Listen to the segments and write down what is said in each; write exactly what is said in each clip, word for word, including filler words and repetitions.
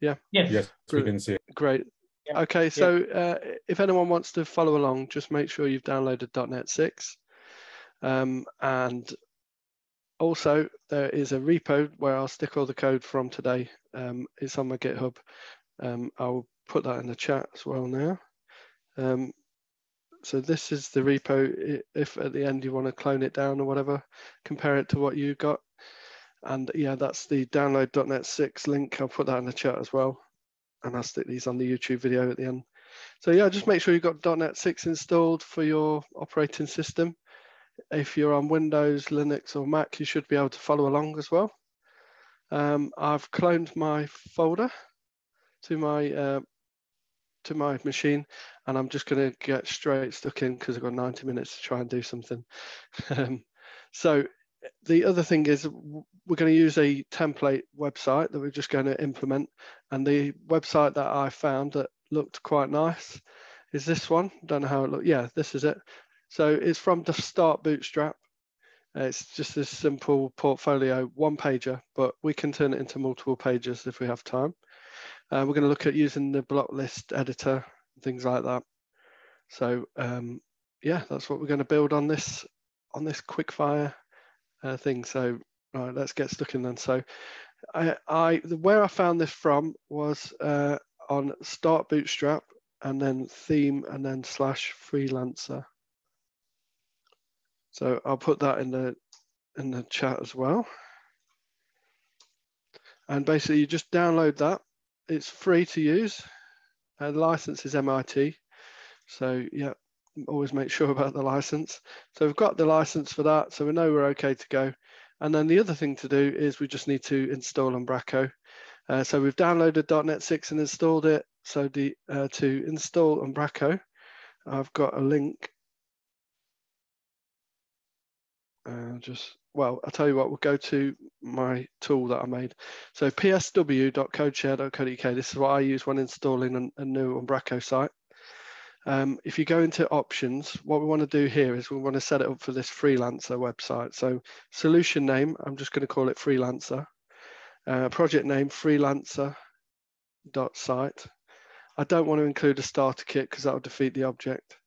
Yeah. Yes. Yes, we can see it. Great. Yeah. Okay, so yeah. uh, if anyone wants to follow along, just make sure you've downloaded dot net six. Um, and also, there is a repo where I'll stick all the code from today. Um, it's on my GitHub. Um, I'll put that in the chat as well now. Um, so this is the repo. If at the end you want to clone it down or whatever, compare it to what you got. And yeah, that's the download dot net six link. I'll put that in the chat as well. And I'll stick these on the YouTube video at the end. So yeah, just make sure you've got dot net six installed for your operating system. If you're on Windows, Linux, or Mac, you should be able to follow along as well. Um, I've cloned my folder to my uh, to my machine, and I'm just going to get straight stuck in because I've got ninety minutes to try and do something. um, so the other thing is we're going to use a template website that we're just going to implement. And the website that I found that looked quite nice is this one. Don't know how it looked. Yeah, this is it. So it's from the Start Bootstrap. It's just this simple portfolio, one pager, but we can turn it into multiple pages if we have time. Uh, we're going to look at using the block list editor, things like that. So um, yeah, that's what we're going to build on this on this quickfire uh, thing. So right, let's get stuck in then. So I, I where I found this from was uh, on Start Bootstrap and then theme and then slash freelancer. So I'll put that in the in the chat as well. And basically, you just download that. It's free to use. And the license is M I T. So yeah, always make sure about the license. So we've got the license for that. So we know we're okay to go. And then the other thing to do is we just need to install Umbraco. Uh, so we've downloaded dot net six and installed it. So the uh, to install Umbraco, I've got a link. Uh, just well, I'll tell you what, we'll go to my tool that I made. So p s w dot codeshare dot co dot u k. This is what I use when installing a, a new Umbraco site. Um, if you go into options, what we want to do here is we want to set it up for this freelancer website. So solution name, I'm just going to call it freelancer. Uh, project name, freelancer dot site. I don't want to include a starter kit because that will defeat the object.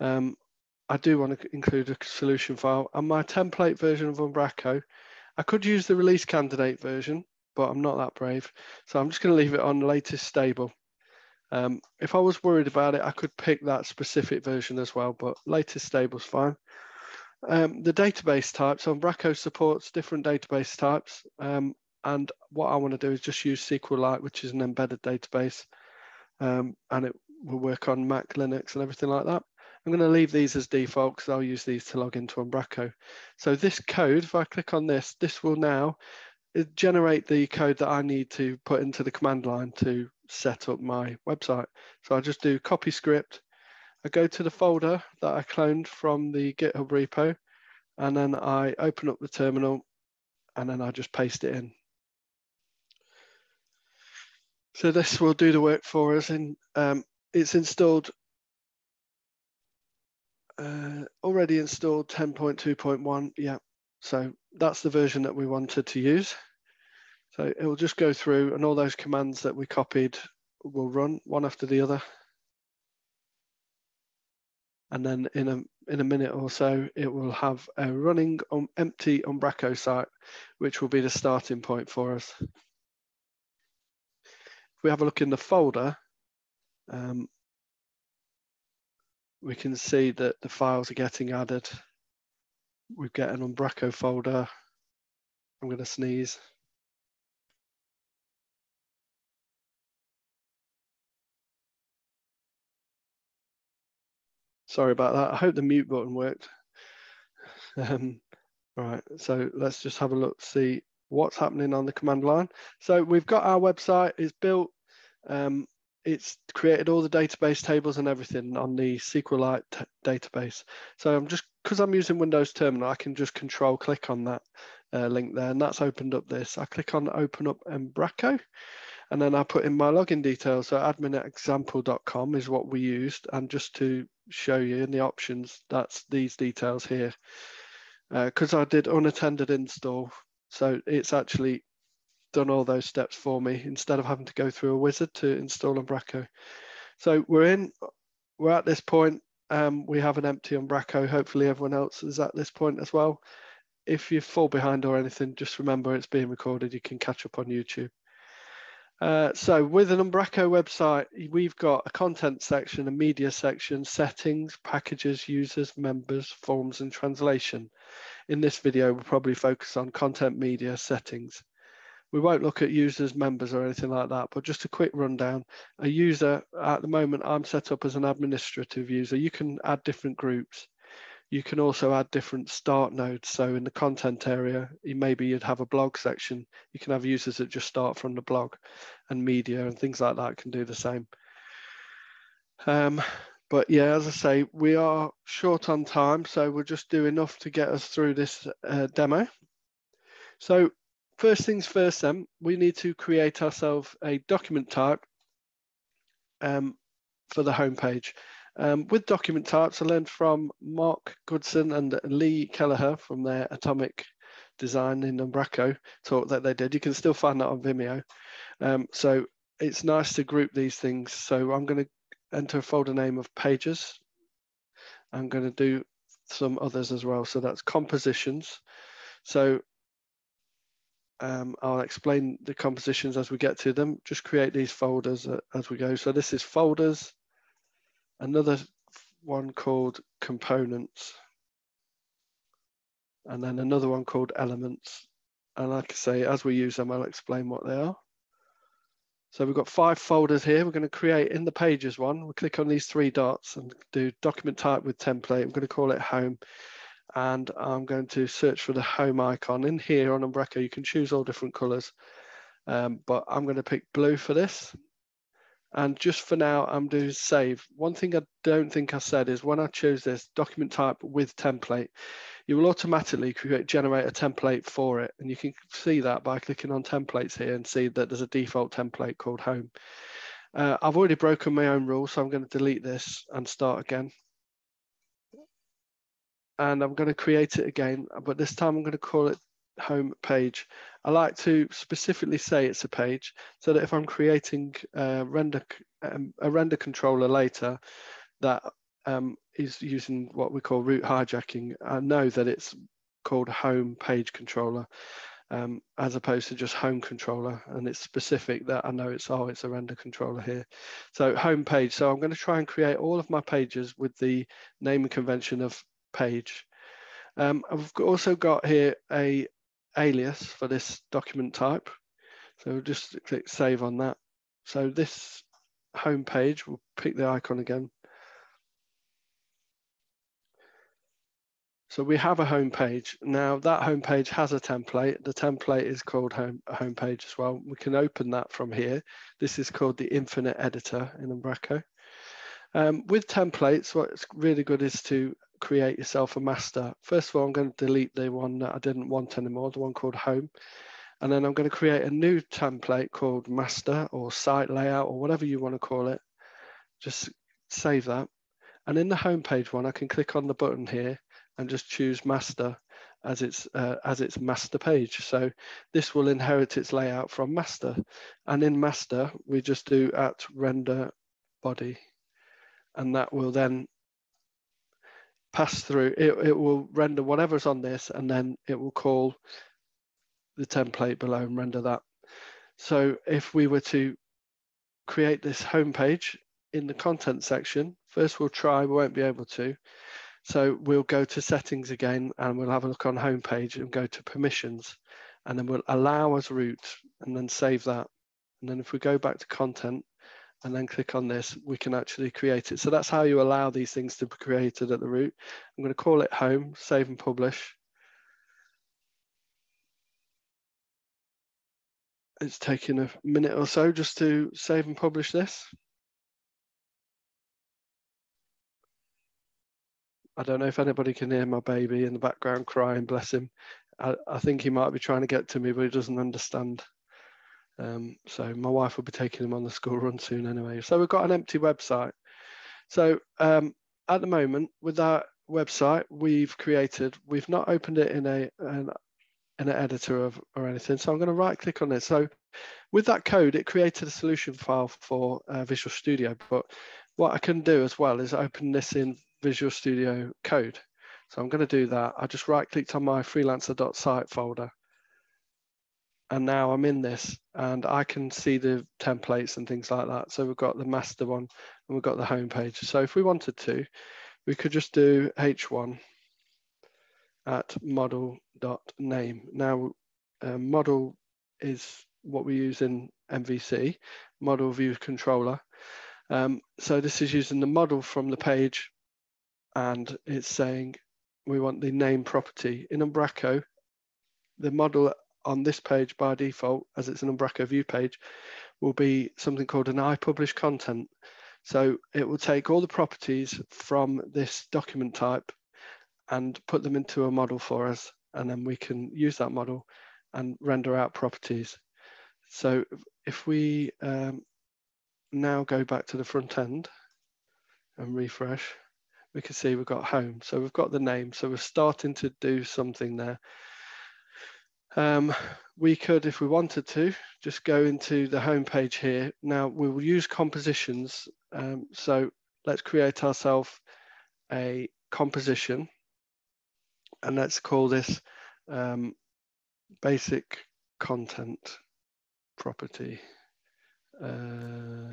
Um, I do want to include a solution file and my template version of Umbraco. I could use the release candidate version, but I'm not that brave. So I'm just going to leave it on latest stable. Um, if I was worried about it, I could pick that specific version as well, but latest stable is fine. Um, the database types, Umbraco supports different database types. Um, and what I want to do is just use SQLite, which is an embedded database. Um, and it will work on Mac, Linux and everything like that. I'm going to leave these as default because I'll use these to log into Umbraco. So this code, if I click on this, this will now generate the code that I need to put into the command line to set up my website. So I just do copy script. I go to the folder that I cloned from the GitHub repo, and then I open up the terminal, and then I just paste it in. So this will do the work for us, and um, it's installed. Uh, already installed ten point two point one, yeah. So that's the version that we wanted to use. So it will just go through and all those commands that we copied will run one after the other. And then in a, in a minute or so, it will have a running um, empty Umbraco site, which will be the starting point for us. If we have a look in the folder, um, we can see that the files are getting added. We get an Umbraco folder. I'm going to sneeze. Sorry about that. I hope the mute button worked. Um, right, so let's just have a look, see what's happening on the command line. So we've got our website, it's built. Um, It's created all the database tables and everything on the SQLite database. So I'm just, because I'm using Windows Terminal, I can just control click on that uh, link there, and that's opened up this. I click on open up Umbraco, and then I put in my login details. So admin at example dot com is what we used. And just to show you in the options, that's these details here. Because uh, I did unattended install. So it's actually done all those steps for me instead of having to go through a wizard to install Umbraco. So we're in, we're at this point. Um, we have an empty Umbraco. Hopefully everyone else is at this point as well. If you fall behind or anything, just remember it's being recorded. You can catch up on YouTube. Uh, so with an Umbraco website, we've got a content section, a media section, settings, packages, users, members, forms, and translation. In this video, we'll probably focus on content, media, settings. We won't look at users, members, or anything like that, but just a quick rundown. A user, at the moment, I'm set up as an administrative user. You can add different groups. You can also add different start nodes. So in the content area, maybe you'd have a blog section. You can have users that just start from the blog, and media and things like that can do the same. Um, but yeah, as I say, we are short on time, so we'll just do enough to get us through this uh, demo. So first things first then, we need to create ourselves a document type um, for the homepage. Um, with document types, I learned from Mark Goodson and Lee Kelleher from their Atomic Design in Umbraco talk that they did. You can still find that on Vimeo. Um, so it's nice to group these things. So I'm going to enter a folder name of pages. I'm going to do some others as well. So that's compositions. So um, I'll explain the compositions as we get to them. Just create these folders as we go. So this is folders. Another one called components, and then another one called elements. And like I say, as we use them, I'll explain what they are. So we've got five folders here. We're going to create in the pages one. We'll click on these three dots and do document type with template. I'm going to call it home, and I'm going to search for the home icon. In here on Umbraco, you can choose all different colors, um, but I'm going to pick blue for this. And just for now, I'm doing save. One thing I don't think I said is when I chose this document type with template, you will automatically create, generate a template for it. And you can see that by clicking on templates here and see that there's a default template called home. Uh, I've already broken my own rule, so I'm going to delete this and start again. And I'm going to create it again, but this time I'm going to call it home page. I like to specifically say it's a page so that if I'm creating a render um, a render controller later that um, is using what we call root hijacking, I know that it's called home page controller um, as opposed to just home controller, and it's specific that I know it's oh it's a render controller here. So home page. So I'm going to try and create all of my pages with the naming convention of page. Um, I've also got here a alias for this document type. So we'll just click save on that. So this home page, we'll pick the icon again. So we have a home page. Now that home page has a template. The template is called home, home page as well. We can open that from here. This is called the infinite editor in Umbraco. Um, with templates, what's really good is to create yourself a master. First of all, I'm going to delete the one that I didn't want anymore, the one called home. And then I'm going to create a new template called master or site layout or whatever you want to call it. Just save that. And in the homepage one, I can click on the button here and just choose master as its, uh, as its master page. So this will inherit its layout from master. And in master, we just do at render body. And that will then pass through, it, it will render whatever's on this, and then it will call the template below and render that. So if we were to create this home page in the content section, first we'll try, we won't be able to. So we'll go to settings again, and we'll have a look on home page and go to permissions, and then we'll allow as root and then save that. And then if we go back to content, and then click on this, we can actually create it. So that's how you allow these things to be created at the root. I'm going to call it home, save and publish. It's taking a minute or so just to save and publish this. I don't know if anybody can hear my baby in the background crying, bless him. I, I think he might be trying to get to me, but he doesn't understand. Um, so my wife will be taking him on the school run soon anyway. So we've got an empty website. So um, at the moment with our website we've created, we've not opened it in a, an an editor of, or anything. So I'm going to right click on it. So with that code, it created a solution file for uh, Visual Studio. But what I can do as well is open this in Visual Studio Code. So I'm going to do that. I just right clicked on my freelancer.site folder. And now I'm in this and I can see the templates and things like that. So we've got the master one and we've got the home page. So if we wanted to, we could just do H one at model.name. Now uh, model is what we use in M V C, model view controller. Um, so this is using the model from the page and it's saying we want the name property. In Umbraco, the model on this page by default, as it's an Umbraco view page, will be something called an iPublishContent. So it will take all the properties from this document type and put them into a model for us. And then we can use that model and render out properties. So if we um, now go back to the front end and refresh, we can see we've got home. So we've got the name. So we're starting to do something there. Um, we could, if we wanted to, just go into the home page here. Now we will use compositions. Um, so let's create ourselves a composition and let's call this um, basic content property. Uh,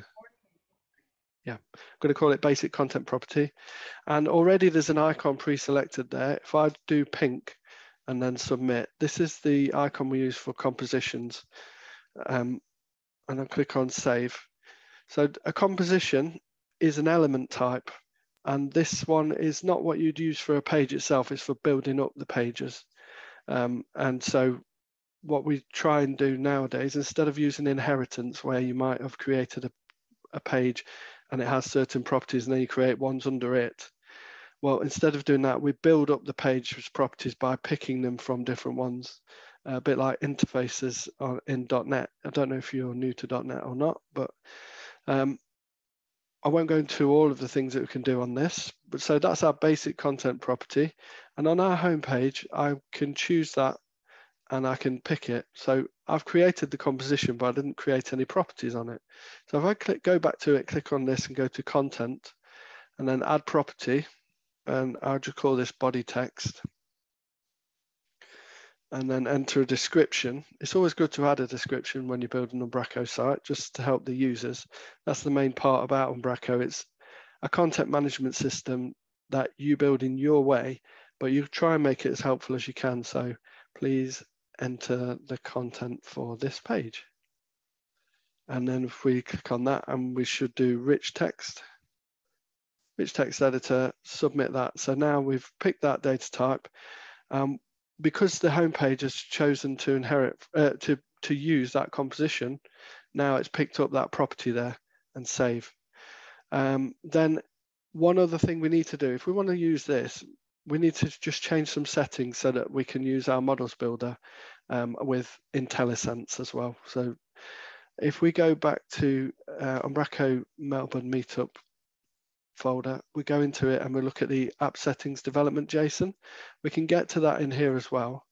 yeah, I'm going to call it basic content property. And already there's an icon pre-selected there. If I do pink, and then submit. This is the icon we use for compositions. Um, and I'll click on save. So a composition is an element type. And this one is not what you'd use for a page itself. It's for building up the pages. Um, and so what we try and do nowadays, instead of using inheritance where you might have created a, a page and it has certain properties and then you create ones under it. Well, instead of doing that, we build up the page's properties by picking them from different ones, a bit like interfaces in dot net. I don't know if you're new to dot net or not, but um, I won't go into all of the things that we can do on this. But so that's our basic content property. And on our homepage, I can choose that and I can pick it. So I've created the composition, but I didn't create any properties on it. So if I click, go back to it, click on this and go to content and then add property. And I'll just call this body text and then enter a description. It's always good to add a description when you build an Umbraco site just to help the users. That's the main part about Umbraco. It's a content management system that you build in your way, but you try and make it as helpful as you can. So please enter the content for this page. And then if we click on that and we should do rich text. Rich text editor, submit that. So now we've picked that data type. Um, because the homepage has chosen to inherit uh, to, to use that composition, now it's picked up that property there and save. Um, then one other thing we need to do, if we want to use this, we need to just change some settings so that we can use our Models Builder um, with IntelliSense as well. So if we go back to uh, Umbraco Melbourne Meetup folder, we go into it and we look at the app settings development JSON. We can get to that in here as well.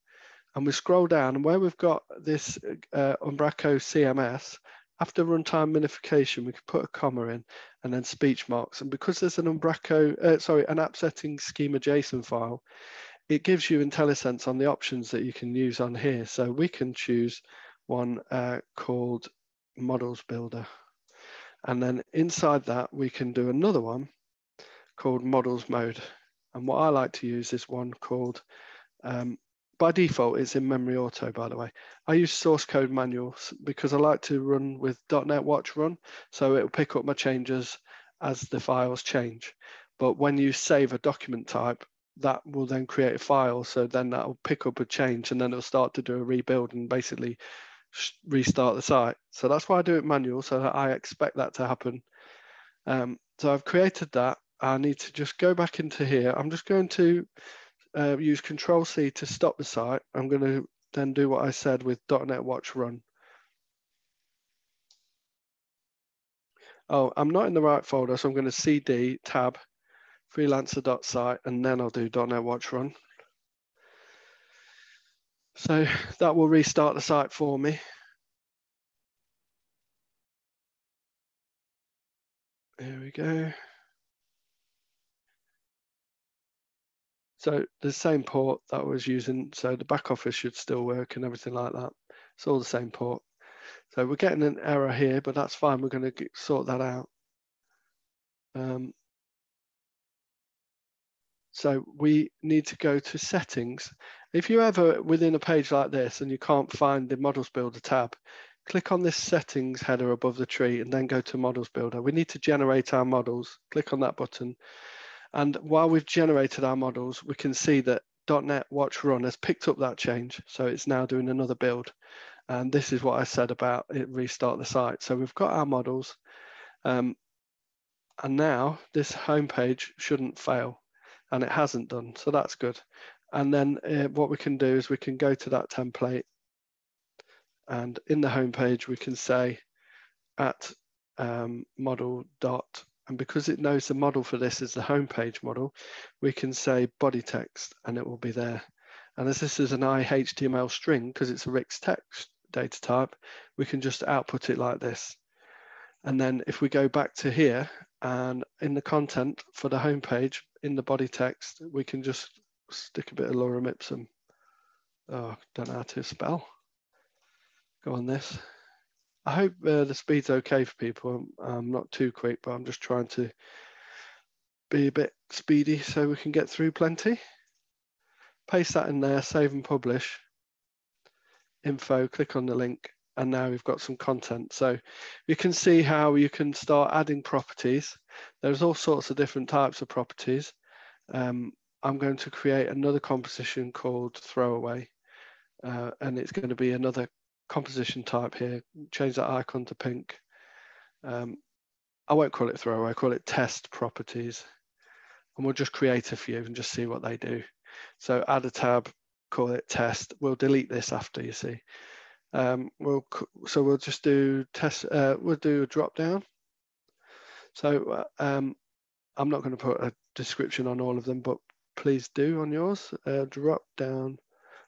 And we scroll down and where we've got this uh, Umbraco C M S, after runtime minification, we can put a comma in and then speech marks. And because there's an Umbraco, uh, sorry, an app settings schema JSON file, it gives you IntelliSense on the options that you can use on here. So we can choose one uh, called Models Builder. And then inside that, we can do another one called Models Mode. And what I like to use is one called, um, by default, it's in Memory Auto, by the way. I use source code manuals because I like to run with dot net watch run. So it'll pick up my changes as the files change. But when you save a document type, that will then create a file. So then that'll pick up a change and then it'll start to do a rebuild and basically restart the site. So that's why I do it manual, so that I expect that to happen. Um, so I've created that. I need to just go back into here. I'm just going to uh, use Control C to stop the site. I'm going to then do what I said with dot net watch run. Oh, I'm not in the right folder, so I'm going to C D tab freelancer.site and then I'll do dot net watch run. So that will restart the site for me. There we go. So the same port that I was using, so the back office should still work and everything like that. It's all the same port. So we're getting an error here, but that's fine. We're going to sort that out. Um, so we need to go to settings. If you're ever within a page like this and you can't find the Models Builder tab, click on this settings header above the tree and then go to Models Builder. We need to generate our models. Click on that button. And while we've generated our models, we can see that .NET Watch Run has picked up that change. So it's now doing another build. And this is what I said about it, restart the site. So we've got our models. Um, and now this home page shouldn't fail. And it hasn't done. So that's good. And then uh, what we can do is we can go to that template. And in the home page, we can say at um, model dot. And because it knows the model for this is the home page model, we can say body text and it will be there. And as this is an I H T M L string, because it's a rich text data type, we can just output it like this. And then if we go back to here and in the content for the home page, in the body text, we can just stick a bit of lorem ipsum. Oh, don't know how to spell. Go on this. I hope uh, the speed's okay for people. I'm, I'm not too quick, but I'm just trying to be a bit speedy so we can get through plenty. Paste that in there, save and publish. Info, click on the link, and now we've got some content. So you can see how you can start adding properties. There's all sorts of different types of properties. Um, I'm going to create another composition called throwaway, uh, and it's going to be another composition type here. Change that icon to pink. Um, I won't call it throwaway, I'll call it test properties. And we'll just create a few and just see what they do. So add a tab, call it test. We'll delete this after, you see. Um, we'll so we'll just do test, uh, we'll do a drop down. So um, I'm not going to put a description on all of them, but please do on yours. Uh, drop down.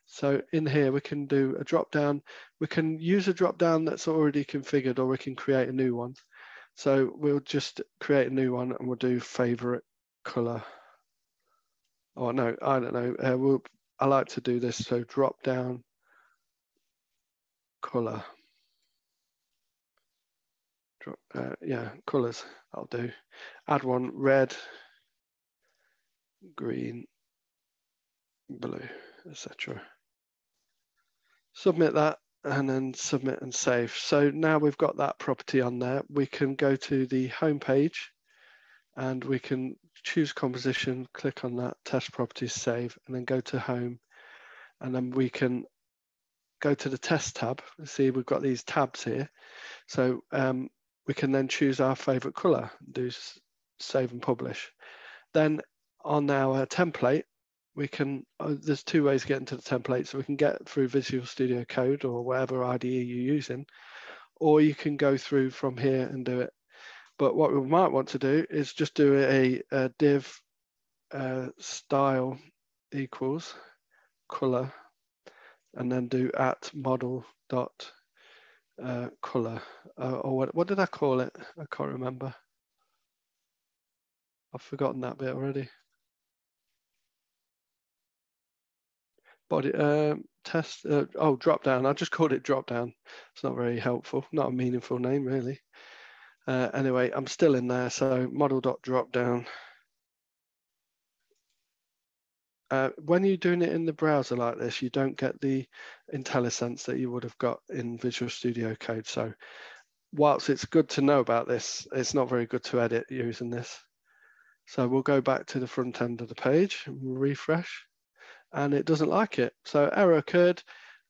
So in here, we can do a drop down. We can use a drop down that's already configured, or we can create a new one. So we'll just create a new one and we'll do favorite color. Oh, no, I don't know. Uh, we'll, I like to do this. So drop down color. Drop, uh, yeah, colors, I'll do. Add one red, green, blue, et cetera. Submit that and then submit and save. So now we've got that property on there. We can go to the home page and we can choose composition, click on that, test properties, save, and then go to home. And then we can go to the test tab. See, we've got these tabs here. So um, we can then choose our favorite color, do save and publish. Then on our template, we can, oh, there's two ways to get into the template. So we can get through Visual Studio Code or whatever I D E you're using, or you can go through from here and do it. But what we might want to do is just do a, a div uh, style equals color, and then do at model dot uh, color, uh, or what, what did I call it? I can't remember. I've forgotten that bit already. Body uh, test, uh, oh, drop down. I just called it drop down. It's not very helpful, not a meaningful name, really. Uh, anyway, I'm still in there. So model.dropdown. Uh, when you're doing it in the browser like this, you don't get the IntelliSense that you would have got in Visual Studio Code. So whilst it's good to know about this, it's not very good to edit using this. So we'll go back to the front end of the page, refresh. And it doesn't like it. So error occurred.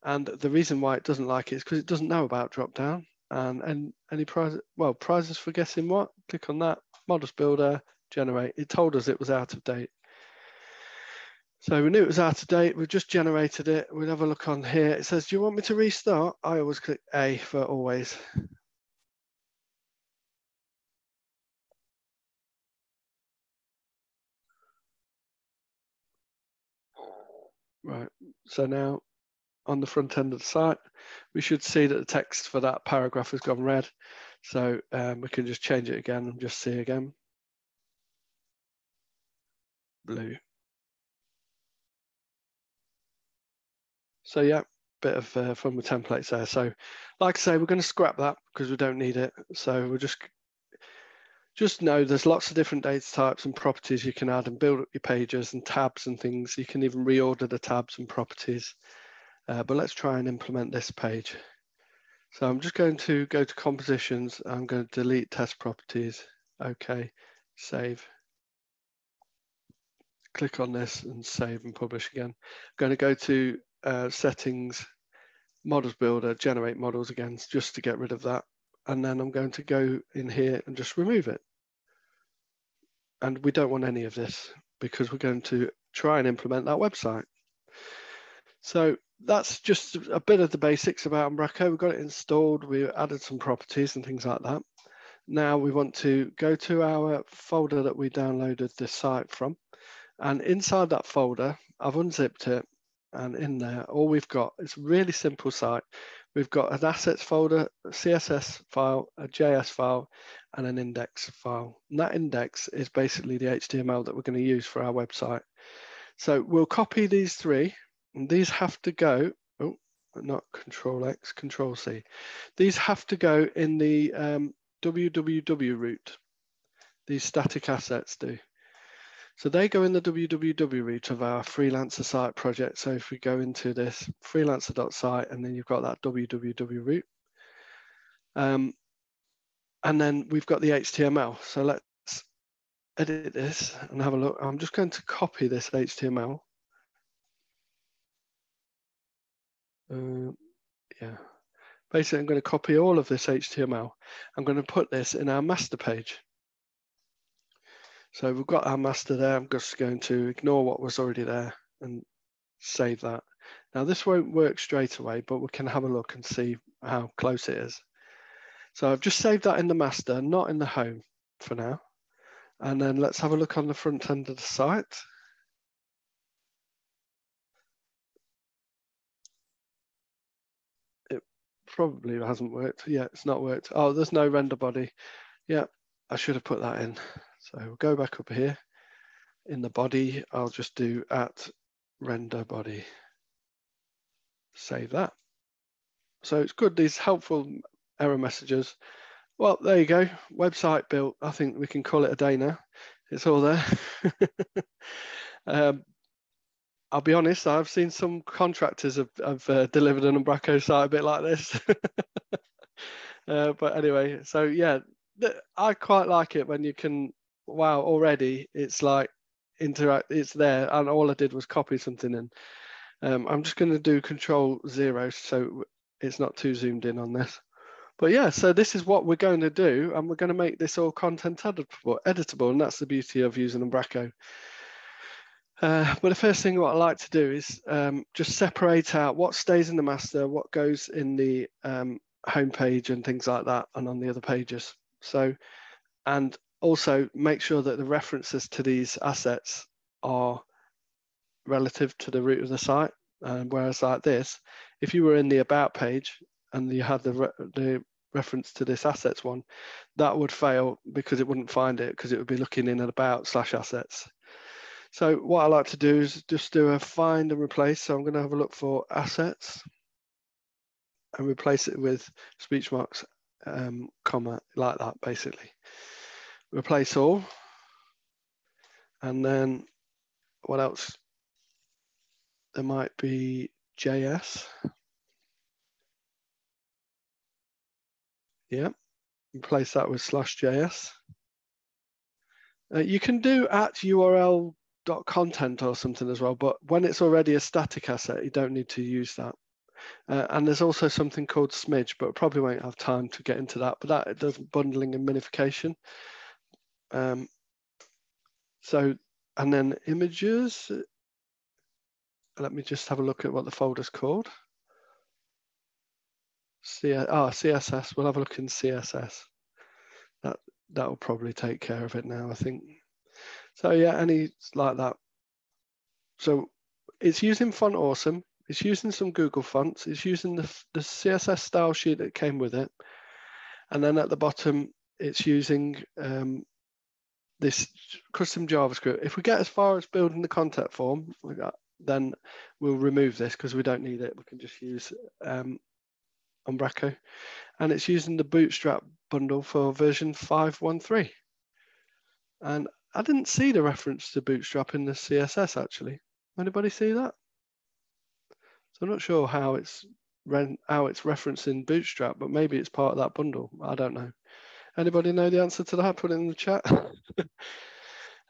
And the reason why it doesn't like it is because it doesn't know about drop down. And, and any prize, well, prizes for guessing what? Click on that, Models Builder, generate. It told us it was out of date. So we knew it was out of date. We've just generated it. We'll have a look on here. It says, do you want me to restart? I always click A for always. Right, so now on the front end of the site, we should see that the text for that paragraph has gone red. So um, we can just change it again and just see again. Blue. So yeah, bit of uh, fun with templates there. So like I say, we're going to scrap that because we don't need it. So we'll just, just know there's lots of different data types and properties you can add and build up your pages and tabs and things. You can even reorder the tabs and properties. Uh, but let's try and implement this page. So I'm just going to go to compositions. I'm going to delete test properties. Okay, save. Click on this and save and publish again. I'm going to go to uh, settings, models builder, generate models again, just to get rid of that. And then I'm going to go in here and just remove it. And we don't want any of this because we're going to try and implement that website. So that's just a bit of the basics about Umbraco. We've got it installed. We've added some properties and things like that. Now we want to go to our folder that we downloaded this site from. And inside that folder, I've unzipped it. And in there, all we've got is a really simple site. We've got an assets folder, a C S S file, a J S file, and an index file. And that index is basically the H T M L that we're going to use for our website. So we'll copy these three. And these have to go, oh, not Control X, Control C. These have to go in the um, W W W route. These static assets do. So they go in the W W W route of our freelancer site project. So if we go into this freelancer dot site and then you've got that W W W route. Um, and then we've got the H T M L. So let's edit this and have a look. I'm just going to copy this H T M L. Uh, yeah, basically I'm going to copy all of this H T M L. I'm going to put this in our master page. So we've got our master there. I'm just going to ignore what was already there and save that. Now this won't work straight away, but we can have a look and see how close it is. So I've just saved that in the master, not in the home for now. And then let's have a look on the front end of the site. It probably hasn't worked. Yeah, it's not worked. Oh, there's no render body. Yeah, I should have put that in. So we'll go back up here in the body. I'll just do at render body. Save that. So it's good, these helpful error messages. Well, there you go. Website built. I think we can call it a day now. It's all there. um, I'll be honest, I've seen some contractors have, have uh, delivered an Umbraco site a bit like this. uh, but anyway, so yeah, I quite like it when you can. Wow, already it's like interact, it's there, and all I did was copy something in. Um, I'm just going to do control zero so it's not too zoomed in on this. But yeah, so this is what we're going to do, and we're going to make this all content editable, editable and that's the beauty of using Umbraco. Uh, but the first thing what I like to do is um, just separate out what stays in the master, what goes in the um, home page and things like that, and on the other pages. So, and also make sure that the references to these assets are relative to the root of the site. And whereas like this, if you were in the about page and you had the, re the reference to this assets one, that would fail because it wouldn't find it because it would be looking in at about slash assets. So what I like to do is just do a find and replace. So I'm going to have a look for assets and replace it with speech marks. Um, comma, like that, basically. Replace all. And then what else? There might be J S. Yeah, replace that with slash J S. Uh, you can do at U R L dot content or something as well, but when it's already a static asset, you don't need to use that. Uh, and there's also something called Smidge, but probably won't have time to get into that, but that it does bundling and minification. Um, so, and then images. Let me just have a look at what the folder's called. C oh, C S S, we'll have a look in C S S. That, that'll probably take care of it now, I think. So yeah, any like that. So it's using Font Awesome. It's using some Google Fonts. It's using the, the C S S style sheet that came with it. And then at the bottom, it's using um, this custom JavaScript. If we get as far as building the contact form, then we'll remove this because we don't need it. We can just use um, Umbraco. And it's using the Bootstrap bundle for version five point one three. And I didn't see the reference to Bootstrap in the C S S, actually. Anybody see that? So I'm not sure how it's how it's referencing Bootstrap, but maybe it's part of that bundle. I don't know. Anybody know the answer to that? Put it in the chat.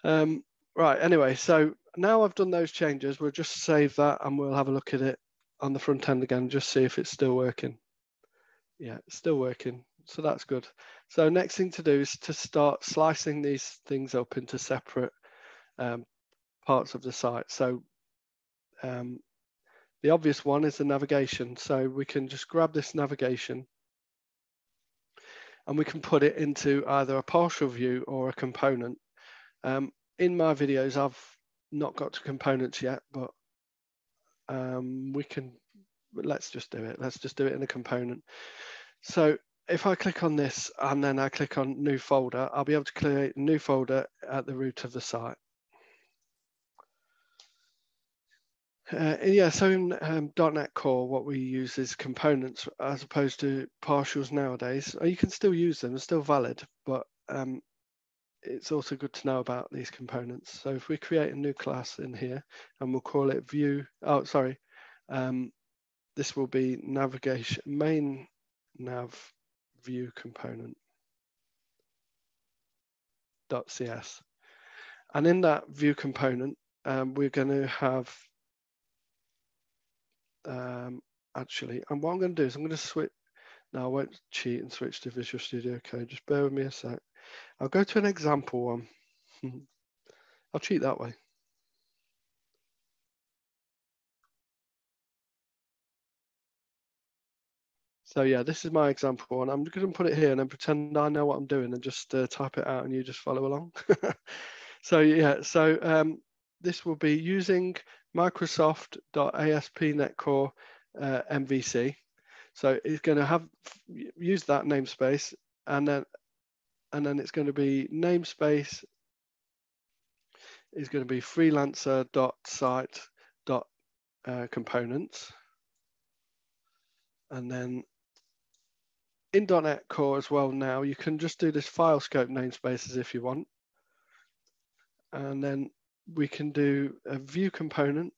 um, right, anyway, so now I've done those changes, we'll just save that and we'll have a look at it on the front end again, just see if it's still working. Yeah, it's still working, so that's good. So next thing to do is to start slicing these things up into separate um, parts of the site. So um, the obvious one is the navigation. So we can just grab this navigation and we can put it into either a partial view or a component. Um, in my videos, I've not got to components yet, but um, we can, let's just do it. Let's just do it in a component. So if I click on this and then I click on new folder, I'll be able to create a new folder at the root of the site. Uh, yeah, so in um, dot NET Core, what we use is components as opposed to partials nowadays. You can still use them, they're still valid, but um, it's also good to know about these components. So if we create a new class in here and we'll call it view, oh, sorry, um, this will be navigation, main nav view component .cs. And in that view component, um, we're going to have Um, actually, and what I'm going to do is I'm going to switch. No, I won't cheat and switch to Visual Studio Code. Just bear with me a sec. I'll go to an example one. I'll cheat that way. So yeah, this is my example one. I'm going to put it here and then pretend I know what I'm doing and just uh, type it out and you just follow along. So yeah, so um, this will be using Microsoft dot A S P dot NET Core uh, M V C. So it's going to have use that namespace, and then and then it's going to be namespace is going to be freelancer dot site dot components, and then in dot NET Core as well. Now you can just do this file scope namespaces if you want, and then we can do a view component.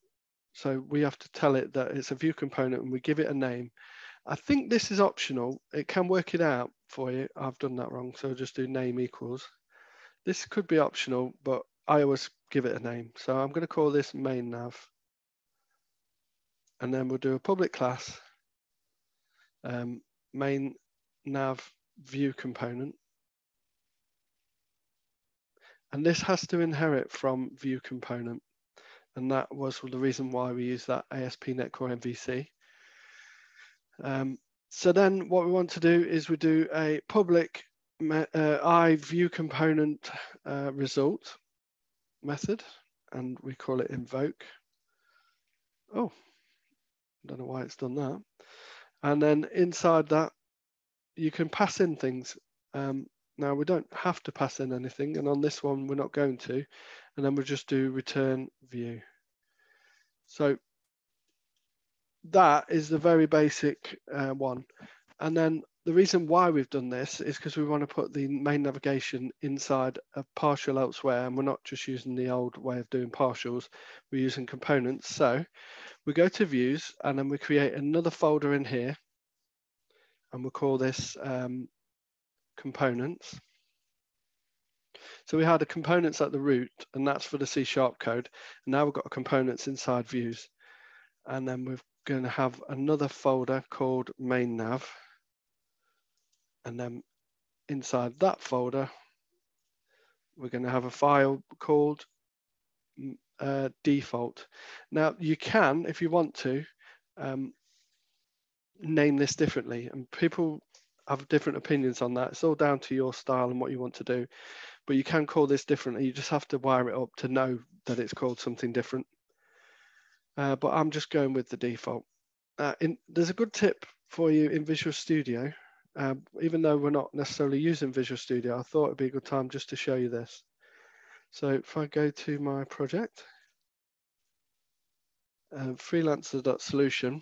So we have to tell it that it's a view component and we give it a name. I think this is optional. It can work it out for you. I've done that wrong. So just do name equals. This could be optional, but I always give it a name. So I'm going to call this main nav. And then we'll do a public class, um, main nav view component. And this has to inherit from view component. And that was the reason why we use that A S P dot NET Core M V C. Um, so then what we want to do is we do a public uh, I view component uh, result method, and we call it invoke. Oh, I don't know why it's done that. And then inside that, you can pass in things. Um, Now we don't have to pass in anything, and on this one we're not going to, and then we'll just do return view. So that is the very basic uh, one. And then the reason why we've done this is because we want to put the main navigation inside a partial elsewhere, and we're not just using the old way of doing partials, we're using components. So we go to views and then we create another folder in here, and we'll call this um, components. So we had a components at the root, and that's for the C sharp code. And now we've got a components inside views. And then we're going to have another folder called main nav. And then inside that folder, we're going to have a file called uh, default. Now you can, if you want to, um, name this differently, and people have different opinions on that. It's all down to your style and what you want to do, but you can call this differently. You just have to wire it up to know that it's called something different. uh, but I'm just going with the default. Uh, in, there's a good tip for you in Visual Studio. Uh, even though we're not necessarily using Visual Studio, I thought it'd be a good time just to show you this. So if I go to my project, uh, freelancer dot solution,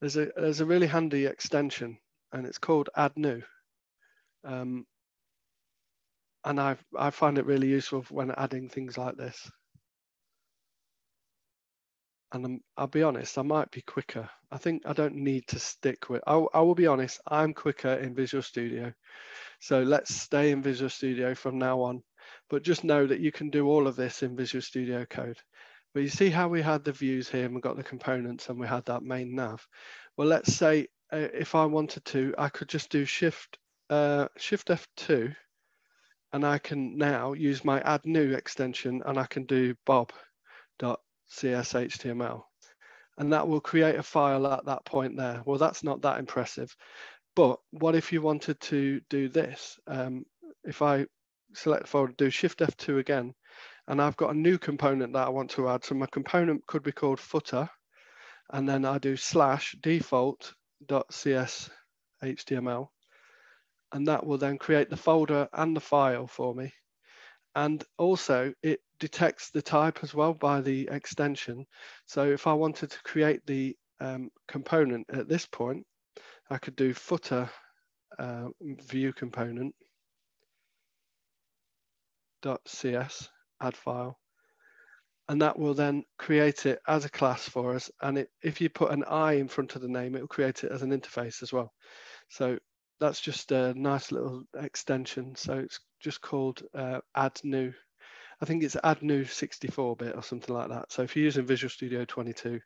there's a, there's a really handy extension and it's called Add New. Um, and I, I find it really useful when adding things like this. And I'm, I'll be honest, I might be quicker. I think I don't need to stick with, I, I will be honest, I'm quicker in Visual Studio. So let's stay in Visual Studio from now on, but just know that you can do all of this in Visual Studio Code. But you see how we had the views here and we got the components and we had that main nav. Well, let's say uh, if I wanted to, I could just do shift, uh, shift F two, and I can now use my add new extension and I can do bob dot c s h t m l. And that will create a file at that point there. Well, that's not that impressive. But what if you wanted to do this? Um, if I select folder, do shift F two again, and I've got a new component that I want to add. So my component could be called footer, and then I do slash default dot c s h t m l, and that will then create the folder and the file for me. And also it detects the type as well by the extension. So if I wanted to create the um, component at this point, I could do footer uh, view component .cs add file, and that will then create it as a class for us. And it, if you put an I in front of the name, it will create it as an interface as well. So that's just a nice little extension. So it's just called uh, add new. I think it's add new sixty-four bit or something like that. So if you're using Visual Studio twenty-two,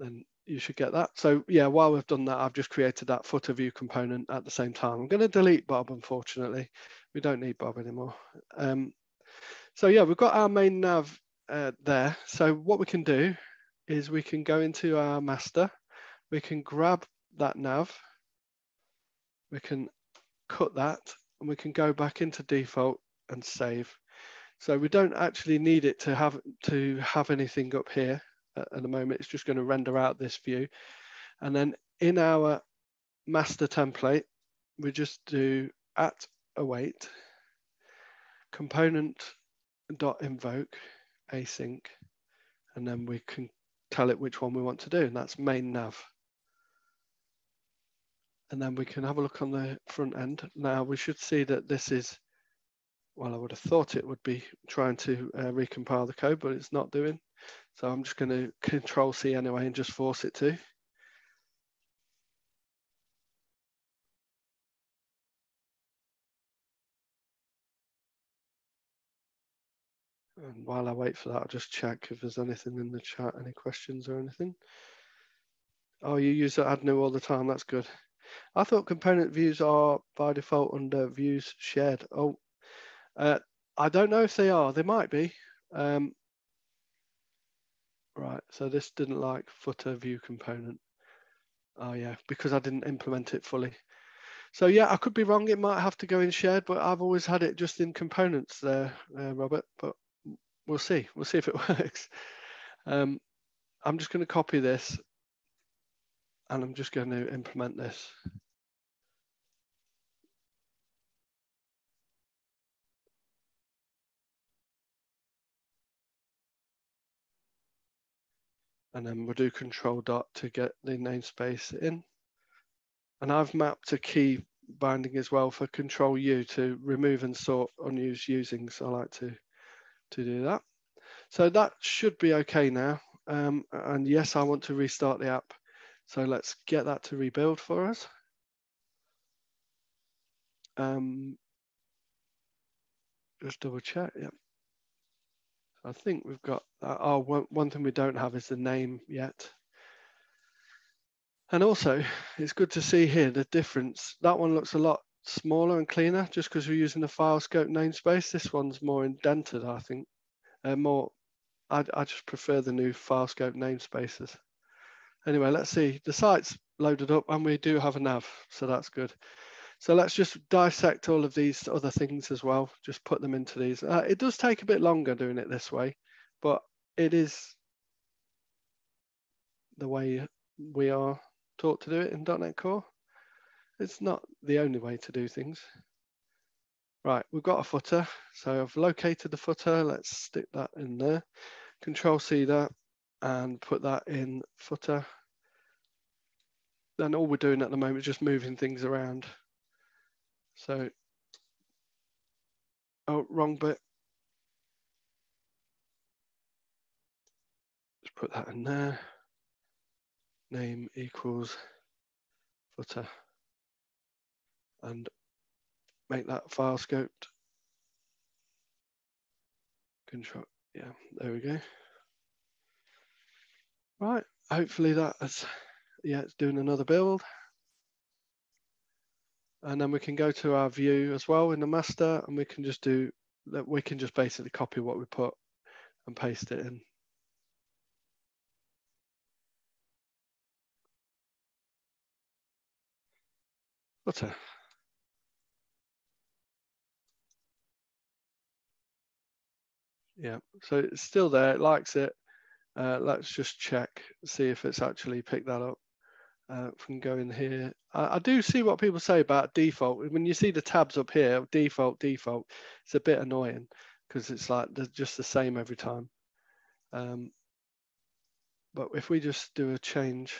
then you should get that. So yeah, while we've done that, I've just created that footer view component at the same time. I'm going to delete Bob, unfortunately. We don't need Bob anymore. Um, so yeah, we've got our main nav uh, there. So what we can do is we can go into our master. We can grab that nav. We can cut that and we can go back into default and save. So we don't actually need it to have to have anything up here at the moment. It's just going to render out this view. And then in our master template, we just do at await component.invoke async, and then we can tell it which one we want to do, and that's main nav. And then we can have a look on the front end. Now we should see that this is, well, I would have thought it would be trying to uh, recompile the code, but it's not doing. So I'm just going to control C anyway and just force it to. And while I wait for that, I'll just check if there's anything in the chat, any questions or anything. Oh, you use the add new all the time. That's good. I thought component views are by default under views shared. Oh, uh, I don't know if they are. They might be. Um, right. So this didn't like footer view component. Oh, yeah, because I didn't implement it fully. So, yeah, I could be wrong. It might have to go in shared, but I've always had it just in components there, uh, Robert. But we'll see. We'll see if it works. Um, I'm just going to copy this. And I'm just going to implement this. And then we'll do control dot to get the namespace in. And I've mapped a key binding as well for control U to remove and sort unused usings. So I like to, to do that. So that should be okay now. Um, and yes, I want to restart the app. So let's get that to rebuild for us. Um, just double check, yeah. I think we've got, uh, oh, one, one thing we don't have is the name yet. And also, it's good to see here the difference. That one looks a lot smaller and cleaner just because we're using the file scope namespace. This one's more indented, I think. Uh, more, I, I just prefer the new file scope namespaces. Anyway, let's see, the site's loaded up and we do have a nav, so that's good. So let's just dissect all of these other things as well, just put them into these. Uh, it does take a bit longer doing it this way, but it is the way we are taught to do it in dot net core. It's not the only way to do things. Right, we've got a footer. So I've located the footer. Let's stick that in there. Control C that and put that in footer. Then all we're doing at the moment is just moving things around. So, oh, wrong bit. Just put that in there. Name equals footer. And make that file scoped. Control, yeah, there we go. Right, hopefully that is, yeah, it's doing another build. And then we can go to our view as well in the master, and we can just do that. We can just basically copy what we put and paste it in. Footer. Yeah, so it's still there. It likes it. Uh, let's just check, see if it's actually picked that up. Uh, from going here, I, I do see what people say about default. When you see the tabs up here, default, default, it's a bit annoying because it's like they're just the same every time. Um, but if we just do a change,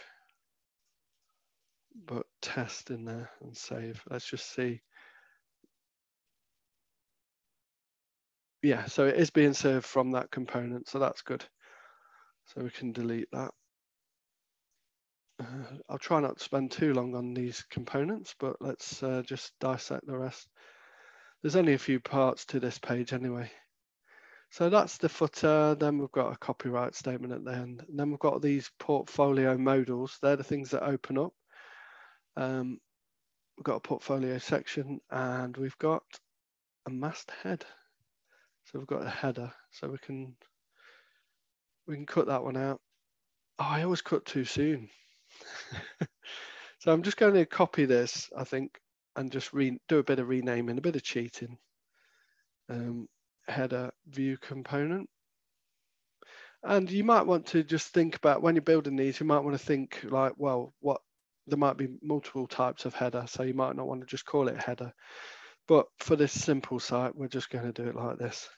but test in there and save, let's just see. Yeah, so it is being served from that component, so that's good. So we can delete that. Uh, I'll try not to spend too long on these components, but let's uh, just dissect the rest. There's only a few parts to this page anyway. So that's the footer. Then we've got a copyright statement at the end. And then we've got these portfolio modals. They're the things that open up. Um, we've got a portfolio section and we've got a masthead. So we've got a header. So we can, we can cut that one out. Oh, I always cut too soon. So I'm just going to copy this, I think, and just re do a bit of renaming, a bit of cheating. Um, header view component. And you might want to just think about when you're building these, you might want to think like, well, what, there might be multiple types of header, so you might not want to just call it header. But for this simple site, we're just going to do it like this.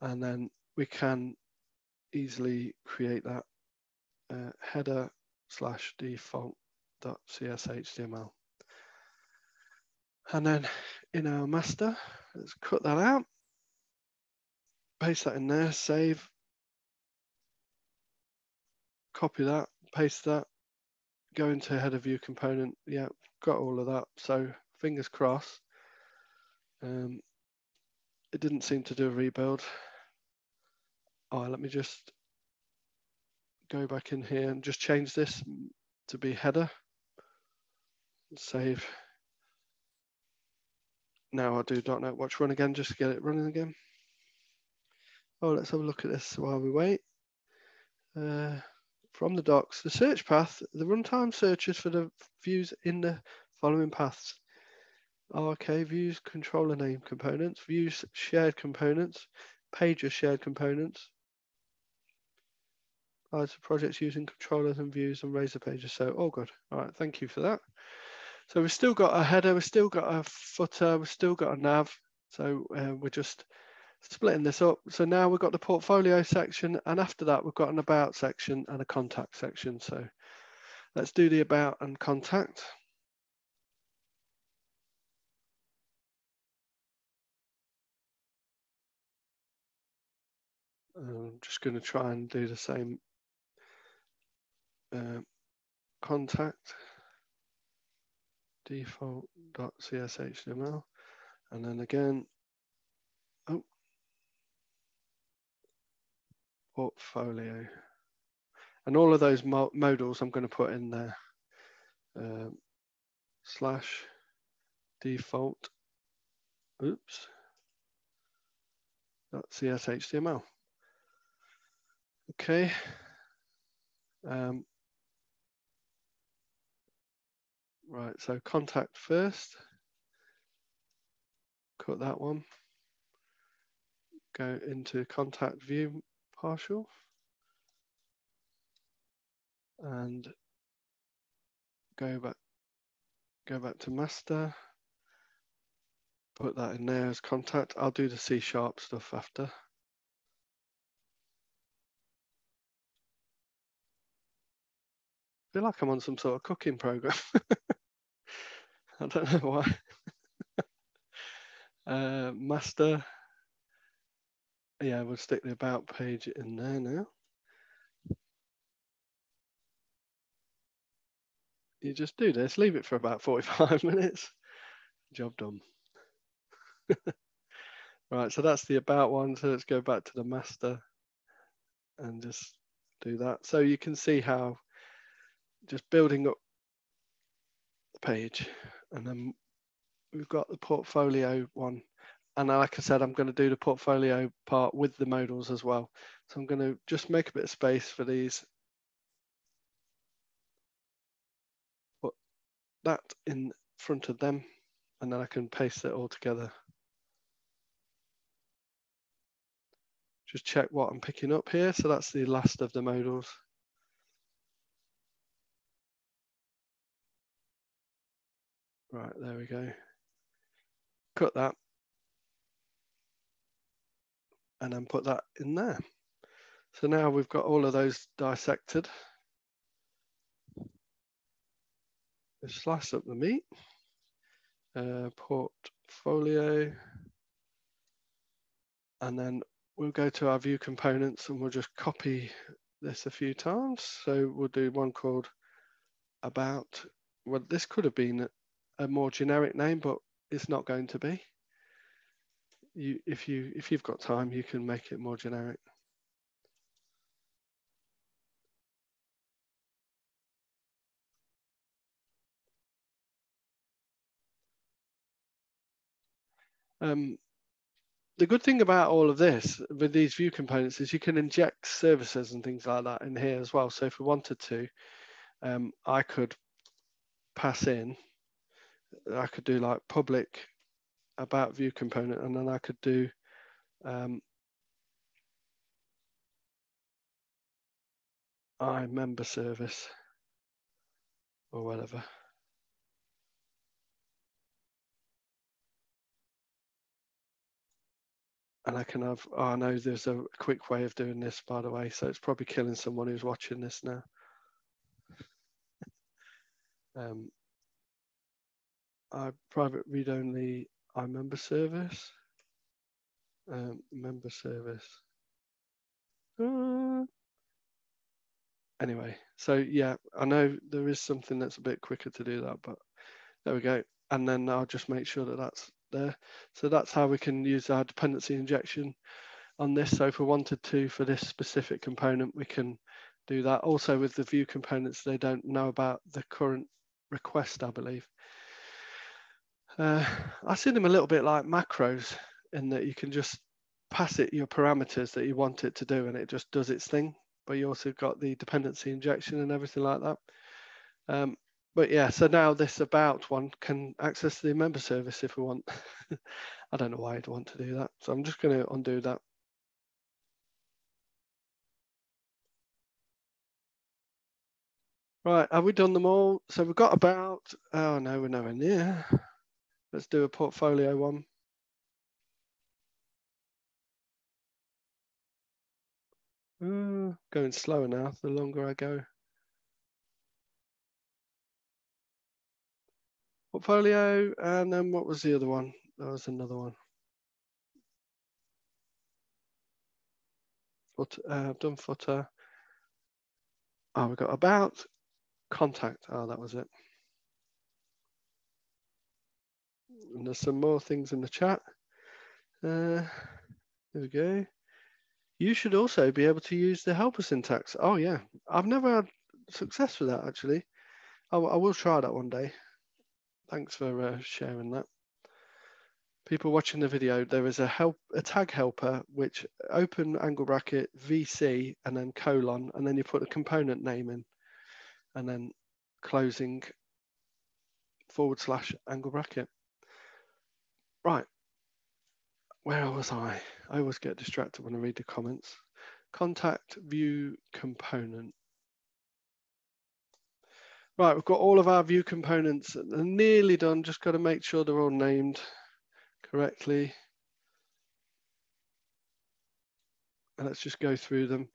And then we can easily create that. Uh, header slash default dot cshtml. And then in our master, let's cut that out, paste that in there, save, copy that, paste that, go into header view component. Yeah, got all of that. So fingers crossed. Um, it didn't seem to do a rebuild. Oh, let me just go back in here and just change this to be header. Save. Now I'll do .NET Watch Run again, just to get it running again. Oh, let's have a look at this while we wait. Uh, from the docs, the search path, the runtime searches for the views in the following paths. Okay, views, controller name components, views, shared components, pages, shared components. Of projects using controllers and views and Razor pages. So all good. All right, thank you for that. So we've still got a header, we've still got a footer, we've still got a nav. So uh, we're just splitting this up. So now we've got the portfolio section, and after that we've got an about section and a contact section. So let's do the about and contact. I'm just going to try and do the same. Uh, contact default.cshtml, and then again, oh, portfolio, and all of those mo modals I'm going to put in there. Um, slash default. Oops. .cshtml. Okay. Um, Right, so contact first. Cut that one. Go into contact view partial. And go back, go back to master. Put that in there as contact. I'll do the C sharp stuff after. I feel like I'm on some sort of cooking program. I don't know why. uh, master. Yeah, we'll stick the about page in there now. You just do this, leave it for about forty-five minutes. Job done. Right, so that's the about one. So let's go back to the master and just do that. So you can see how just building up the page, and then we've got the portfolio one. And like I said, I'm going to do the portfolio part with the modals as well. So I'm going to just make a bit of space for these. Put that in front of them, and then I can paste it all together. Just check what I'm picking up here. So that's the last of the modals. Right, there we go. Cut that. And then put that in there. So now we've got all of those dissected. Let's slice up the meat. Uh, portfolio. And then we'll go to our view components and we'll just copy this a few times. So we'll do one called about. Well, this could have been a more generic name, but it's not going to be. You, if you if you've got time, you can make it more generic. Um, the good thing about all of this with these view components is you can inject services and things like that in here as well. So if we wanted to, um, I could pass in. I could do like public about view component, and then I could do um, I member service or whatever. And I can have, oh, I know there's a quick way of doing this, by the way, so it's probably killing someone who's watching this now. um, I private read-only I member service, um, member service. Uh, anyway, so yeah, I know there is something that's a bit quicker to do that, but there we go. And then I'll just make sure that that's there. So that's how we can use our dependency injection on this. So if we wanted to for this specific component, we can do that. Also with the view components, they don't know about the current request, I believe. Uh, I see them a little bit like macros in that you can just pass it your parameters that you want it to do and it just does its thing. But you also got the dependency injection and everything like that. Um, but yeah, so now this about one can access the member service if we want. I don't know why I'd want to do that. So I'm just going to undo that. Right, have we done them all? So we've got about, oh no, we're nowhere near. Let's do a portfolio one. Uh, going slower now, the longer I go. Portfolio, and then what was the other one? There was another one. Foot, uh, I've done footer. Oh, we've got about, contact. Oh, that was it. And there's some more things in the chat. Uh, there we go. You should also be able to use the helper syntax. Oh yeah, I've never had success with that actually. I, I will try that one day. Thanks for uh, sharing that. People watching the video, there is a help a tag helper which open angle bracket V C and then colon, and then you put a component name in, and then closing forward slash angle bracket. Right, where was I? I always get distracted when I read the comments. Contact view component. Right, we've got all of our view components. They're nearly done, just got to make sure they're all named correctly. And let's just go through them.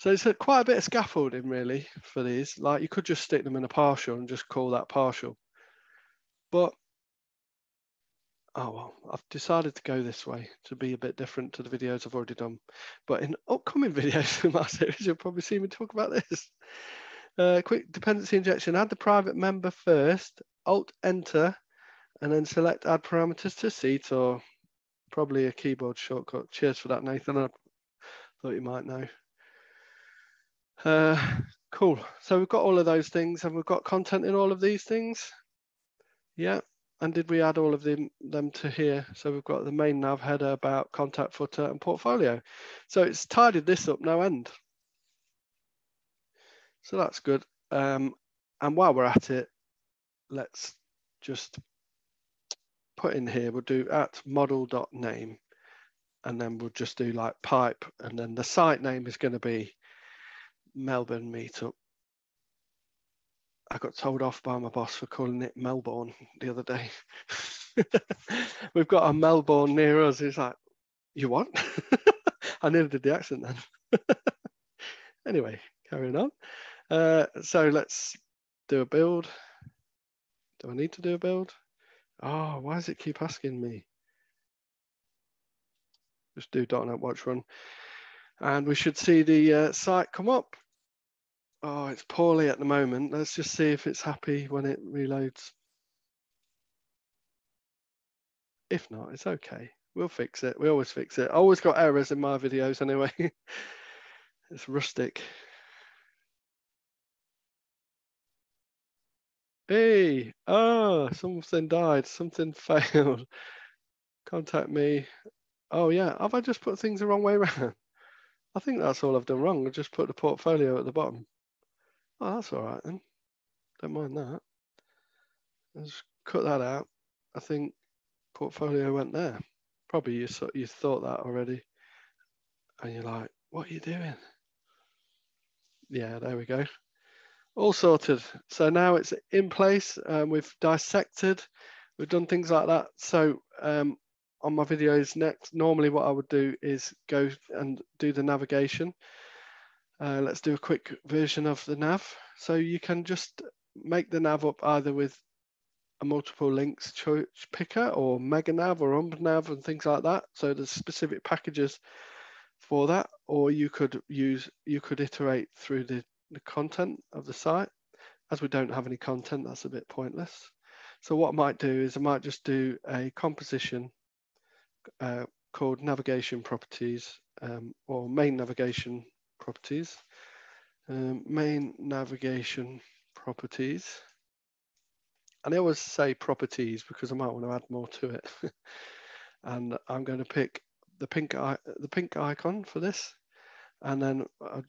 So it's a, quite a bit of scaffolding really for these. Like you could just stick them in a partial and just call that partial. But, oh well, I've decided to go this way to be a bit different to the videos I've already done. But in upcoming videos in my series, you'll probably see me talk about this. Uh, quick dependency injection, add the private member first, Alt Enter, and then select add parameters to seat, or probably a keyboard shortcut. Cheers for that, Nathan. I thought you might know. Uh, cool. So we've got all of those things, and we've got content in all of these things. Yeah. And did we add all of them, them to here? So we've got the main nav, header, about, contact, footer, and portfolio. So it's tidied this up no end. So that's good. Um, and while we're at it, let's just put in here, we'll do at model.name, and then we'll just do like pipe, and then the site name is going to be Melbourne Meetup. I got told off by my boss for calling it Melbourne the other day. We've got a Melbourne near us. It's like, you what? I nearly did the accent then. Anyway, carrying on. Uh, so let's do a build. Do I need to do a build? Oh, why does it keep asking me? Just do .NET watch run. And we should see the uh, site come up. Oh, it's poorly at the moment. Let's just see if it's happy when it reloads. If not, it's okay. We'll fix it. We always fix it. I always got errors in my videos anyway. It's rustic. Hey, oh, something died, something failed. Contact me. Oh yeah, have I just put things the wrong way around? I think that's all I've done wrong. I've just put the portfolio at the bottom. Oh, that's all right then. Don't mind that. Let's cut that out. I think portfolio went there. Probably you, you thought that already. And you're like, what are you doing? Yeah, there we go. All sorted. So now it's in place. Um, we've dissected. We've done things like that. So um, on my videos next, normally what I would do is go and do the navigation. Uh, let's do a quick version of the nav. So you can just make the nav up either with a multiple links choice picker or mega nav or umb nav and things like that. So there's specific packages for that, or you could use, you could iterate through the the content of the site. As we don't have any content, that's a bit pointless. So what I might do is I might just do a composition uh, called navigation properties um, or main navigation properties, um, main navigation properties. And I always say properties because I might want to add more to it. And I'm going to pick the pink, the pink icon for this. And then I'll,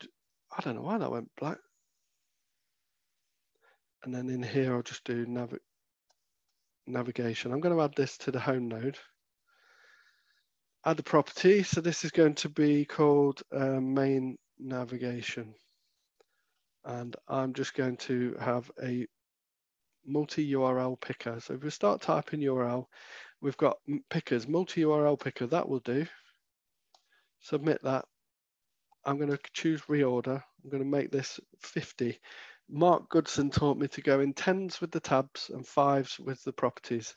I don't know why that went black. And then in here, I'll just do nav navigation. I'm going to add this to the home node. Add the property. So this is going to be called uh, main navigation. And I'm just going to have a multi U R L picker. So if we start typing U R L, we've got pickers, multi U R L picker, that will do. Submit that. I'm going to choose reorder. I'm going to make this fifty. Mark Goodson taught me to go in tens with the tabs and fives with the properties.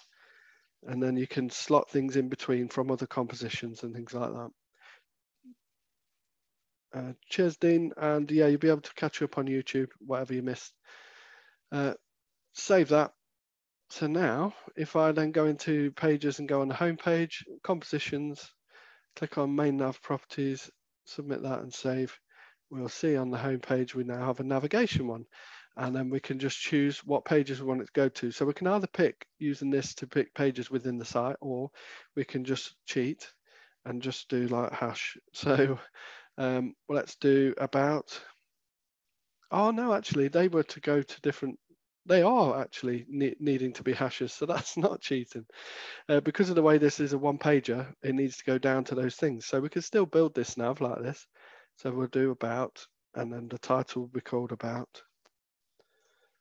And then you can slot things in between from other compositions and things like that. Uh, cheers, Dean. And yeah, you'll be able to catch up on YouTube, whatever you missed. Uh, save that. So now, if I then go into pages and go on the home page, compositions, click on main nav properties, submit that and save. We'll see on the home page we now have a navigation one, and then we can just choose what pages we want it to go to. So we can either pick using this to pick pages within the site, or we can just cheat and just do like hash. So um, well, let's do about. Oh no, actually they were to go to different they are actually ne needing to be hashes. So that's not cheating. Uh, because of the way this is a one pager, it needs to go down to those things. So we can still build this nav like this. So we'll do about, and then the title will be called about.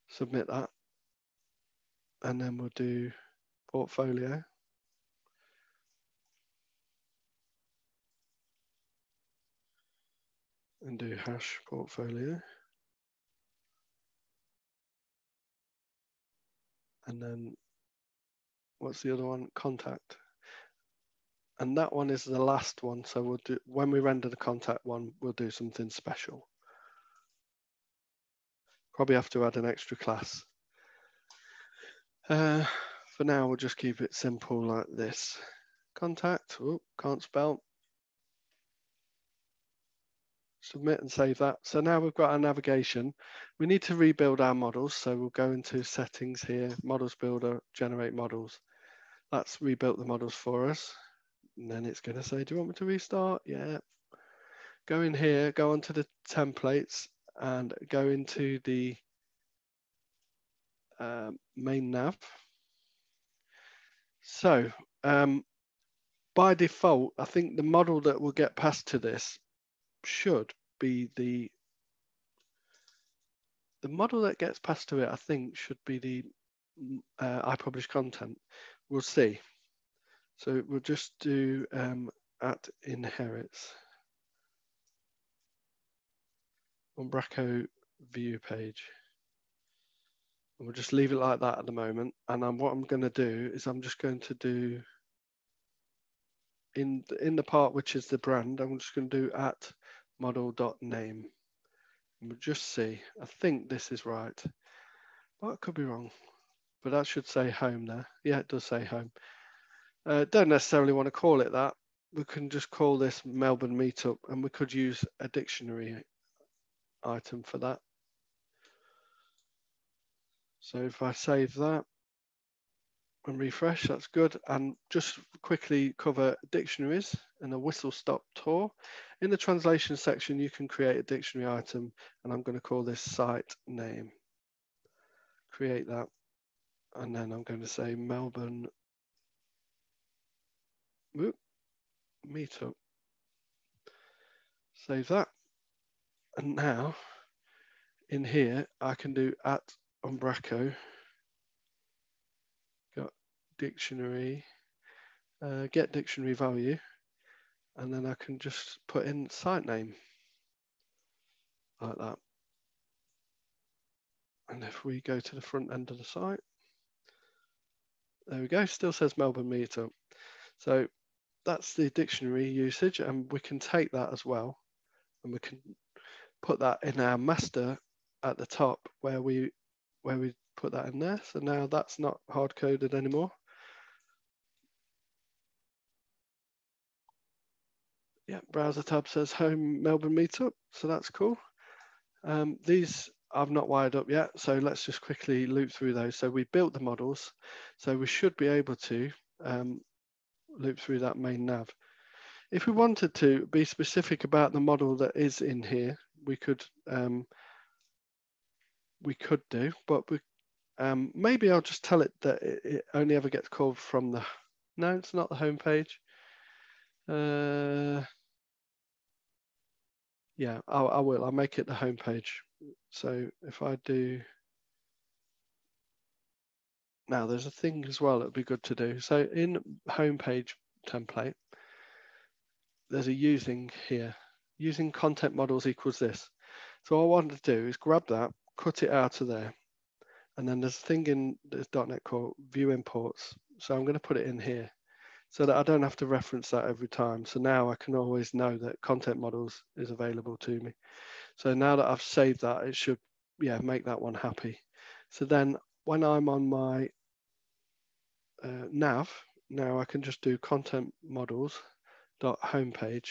Submit that. And then we'll do portfolio. And do hash portfolio. And then what's the other one? Contact. And that one is the last one. So we'll do, when we render the contact one, we'll do something special. Probably have to add an extra class. Uh, for now, we'll just keep it simple like this. Contact, oh, can't spell. Submit and save that. So now we've got our navigation. We need to rebuild our models. So we'll go into settings here, models builder, generate models. That's rebuilt the models for us. And then it's going to say, do you want me to restart? Yeah. Go in here, go onto the templates and go into the um, main nav. So um, by default, I think the model that will get passed to this should be the the model that gets passed to it. I think should be the uh, iPublishContent. We'll see. So we'll just do um, at inherits Umbraco view page, and we'll just leave it like that at the moment. And I'm, what I'm going to do is I'm just going to do in in the part which is the brand. I'm just going to do at model dot name. We'll just see. I think this is right, but it could be wrong. But that should say home there. Yeah, it does say home. Uh, don't necessarily want to call it that. We can just call this Melbourne meetup, and we could use a dictionary item for that. So if I save that and refresh, that's good. And just quickly cover dictionaries and a whistle stop tour. In the translation section, you can create a dictionary item, and I'm going to call this site name. Create that, and then I'm going to say Melbourne whoop, meetup. Save that. And now in here, I can do at Umbraco. Got dictionary, uh, get dictionary value. And then I can just put in site name like that. And if we go to the front end of the site, there we go. Still says Melbourne meetup. So that's the dictionary usage, and we can take that as well. And we can put that in our master at the top where we where we put that in there. So now that's not hard coded anymore. Yeah, browser tab says home Melbourne meetup. So that's cool. Um, these I've not wired up yet. So let's just quickly loop through those. So we built the models. So we should be able to um, loop through that main nav. If we wanted to be specific about the model that is in here, we could um, we could do, but we, um, maybe I'll just tell it that it, it only ever gets called from the, no, it's not the home page. Uh, yeah, I, I will, I'll make it the home page. So if I do, now there's a thing as well that'd be good to do. So in home page template, there's a using here. Using content models equals this. So all I wanted to do is grab that, cut it out of there. And then there's a thing in this dot net Core view imports. So I'm going to put it in here so that I don't have to reference that every time. So now I can always know that content models is available to me. So now that I've saved that, it should, yeah, make that one happy. So then when I'm on my uh, nav, now I can just do content models dot homepage,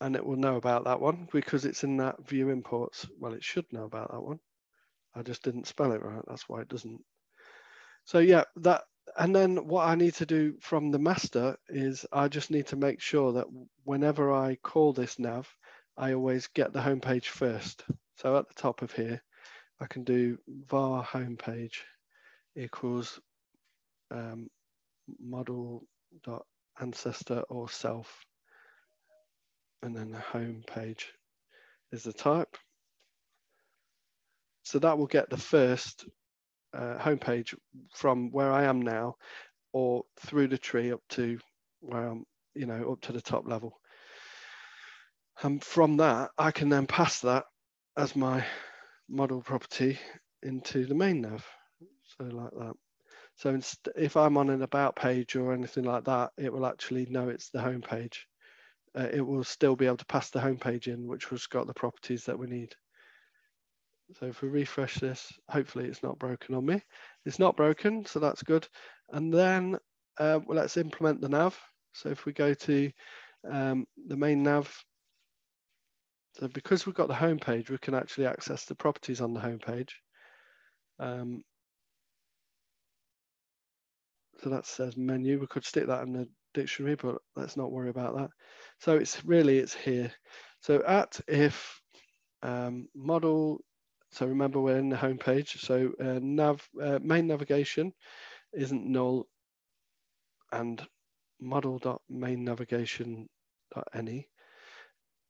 and it will know about that one because it's in that view imports. Well, it should know about that one. I just didn't spell it right. That's why it doesn't. So yeah, that, and then what I need to do from the master is I just need to make sure that whenever I call this nav, I always get the homepage first. So at the top of here, I can do var homepage equals um, model dot ancestor or self, and then the home page is the type. So that will get the first uh, home page from where I am now, or through the tree up to where I'm, you know, up to the top level. And from that, I can then pass that as my model property into the main nav, so like that. So if I'm on an about page or anything like that, it will actually know it's the home page. Uh, it will still be able to pass the home page in, which has got the properties that we need. So if we refresh this, hopefully it's not broken on me. It's not broken, so that's good. And then uh, well, let's implement the nav. So if we go to um, the main nav, so because we've got the home page, we can actually access the properties on the home page. Um, so that says menu. We could stick that in the dictionary, but let's not worry about that. So it's really, it's here. So at if um, model, so remember we're in the home page. So uh, nav uh, main navigation isn't null, and model.mainNavigation.any.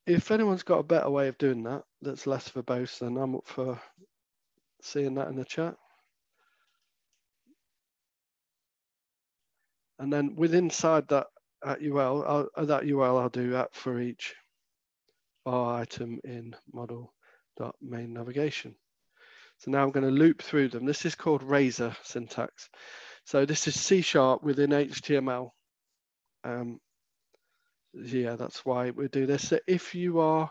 If anyone's got a better way of doing that, that's less verbose, then I'm up for seeing that in the chat. And then within inside that at U R L, I'll, that U R L I'll do at for each bar item in model.mainNavigation. So now I'm going to loop through them. This is called Razor syntax. So this is C sharp within H T M L. Um, yeah, that's why we do this. So if you are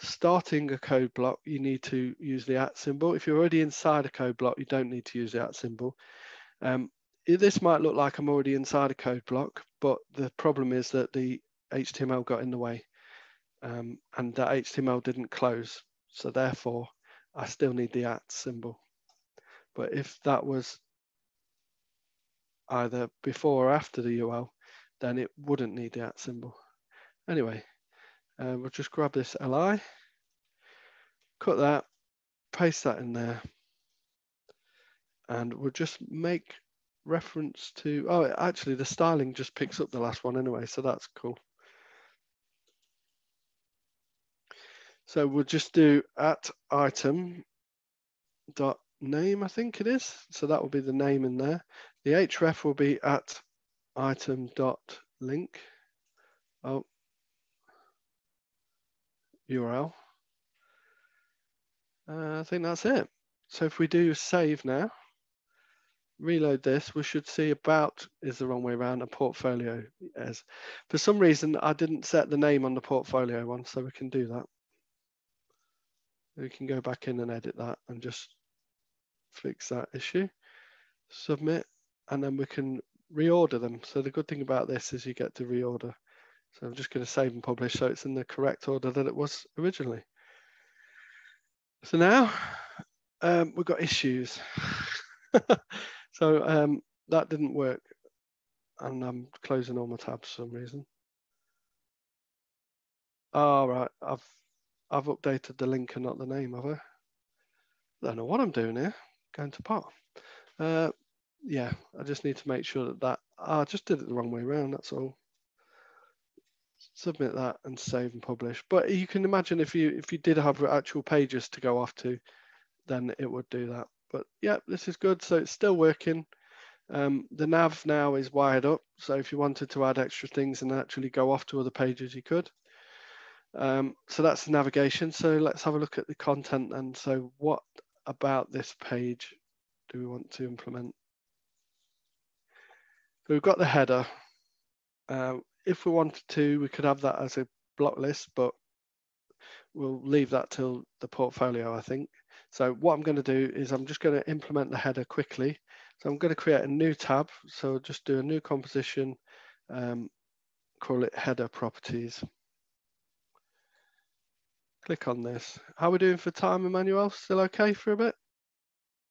starting a code block, you need to use the at symbol. If you're already inside a code block, you don't need to use the at symbol. Um, this might look like I'm already inside a code block, but the problem is that the H T M L got in the way, um, and that H T M L didn't close. So therefore, I still need the at symbol. But if that was either before or after the U R L, then it wouldn't need the at symbol. Anyway, uh, we'll just grab this L I, cut that, paste that in there, and we'll just make reference to, oh, actually the styling just picks up the last one anyway, so that's cool. So we'll just do at item dot name, I think it is. So that will be the name in there. The href will be at item dot link. Oh, U R L. Uh, I think that's it. So if we do save now, reload this, we should see about is the wrong way around and portfolio as. For some reason, I didn't set the name on the portfolio one, so we can do that. We can go back in and edit that and just fix that issue, submit, and then we can reorder them. So the good thing about this is you get to reorder. So I'm just going to save and publish so it's in the correct order that it was originally. So now um, we've got issues. So um, that didn't work. And I'm closing all my tabs for some reason. All right, I've, I've updated the link and not the name, have I? I don't know what I'm doing here, going to pot. Uh, yeah, I just need to make sure that that, oh, I just did it the wrong way around, that's all. Submit that and save and publish. But you can imagine if you if you did have actual pages to go off to, then it would do that. But yeah, this is good, so it's still working. Um, the nav now is wired up, so if you wanted to add extra things and actually go off to other pages, you could. Um, so that's the navigation. So let's have a look at the content then. So what about this page do we want to implement? So we've got the header. Uh, if we wanted to, we could have that as a block list, but we'll leave that till the portfolio, I think. So what I'm going to do is I'm just going to implement the header quickly. So I'm going to create a new tab. So just do a new composition, um, call it header properties. Click on this. How are we doing for time, Emmanuel? Still okay for a bit?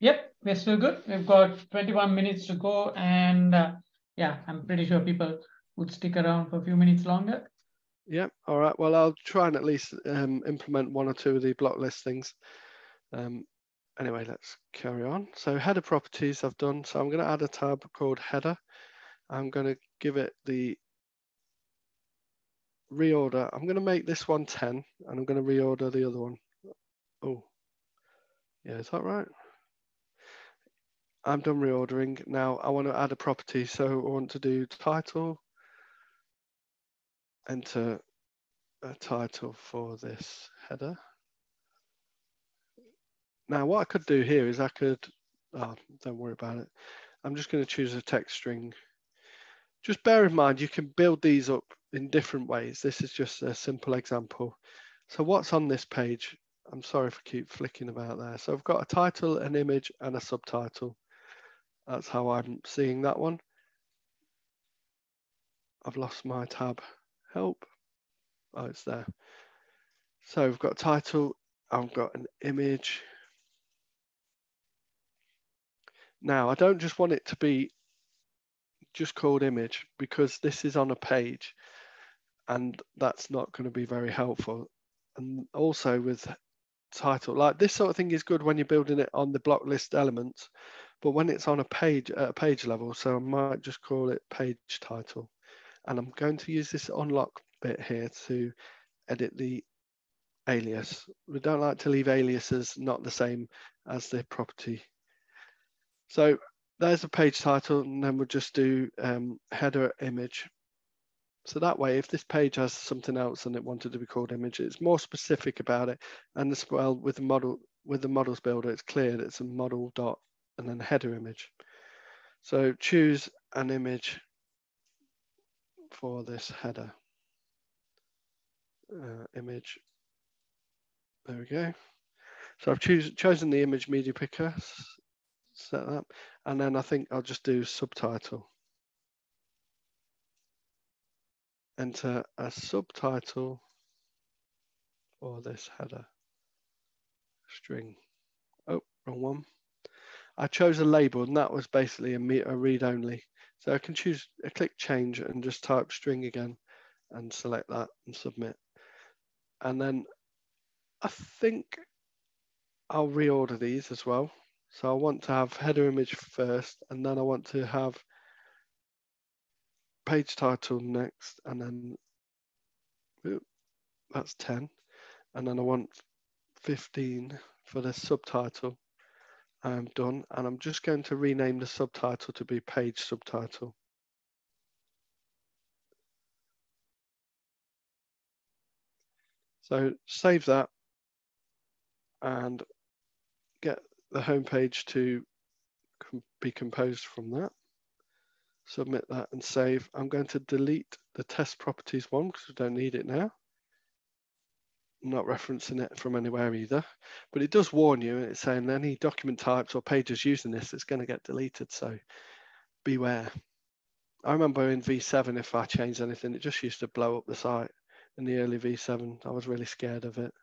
Yep, we're still good. We've got twenty-one minutes to go. And uh, yeah, I'm pretty sure people would stick around for a few minutes longer. Yep, all right. Well, I'll try and at least um, implement one or two of the block list things. Um, anyway, let's carry on. So header properties I've done. So I'm going to add a tab called header. I'm going to give it the reorder. I'm going to make this one ten and I'm going to reorder the other one. Oh, yeah, is that right? I'm done reordering. Now I want to add a property. So I want to do title, enter a title for this header. Now what I could do here is I could, oh, don't worry about it. I'm just going to choose a text string. Just bear in mind, you can build these up in different ways. This is just a simple example. So what's on this page? I'm sorry if I keep flicking about there. So I've got a title, an image, and a subtitle. That's how I'm seeing that one. I've lost my tab. Help. Oh, it's there. So we've got title, I've got an image. Now, I don't just want it to be just called image because this is on a page and that's not going to be very helpful. And also with title, like this sort of thing is good when you're building it on the block list elements, but when it's on a page at a page level, so I might just call it page title. And I'm going to use this unlock bit here to edit the alias. We don't like to leave aliases not the same as the property. So there's the page title, and then we'll just do um, header image. So that way, if this page has something else and it wanted to be called image, it's more specific about it. And as well with the model, with the models builder, it's clear that it's a model dot and then header image. So choose an image for this header uh, image. There we go. So I've choose, chosen the image media picker, set that, and then I think I'll just do subtitle. Enter a subtitle for this header string. Oh, wrong one. I chose a label, and that was basically a, a read only. So I can choose a click change and just type string again and select that and submit. And then I think I'll reorder these as well. So I want to have header image first, and then I want to have page title next, and then oops, that's ten. And then I want fifteen for the subtitle. I'm done, and I'm just going to rename the subtitle to be page subtitle. So save that and get the home page to be composed from that. Submit that and save. I'm going to delete the test properties one because we don't need it now. I'm not referencing it from anywhere either, but it does warn you, and it's saying any document types or pages using this, it's going to get deleted. So beware. I remember in V seven, if I changed anything, it just used to blow up the site in the early V seven. I was really scared of it,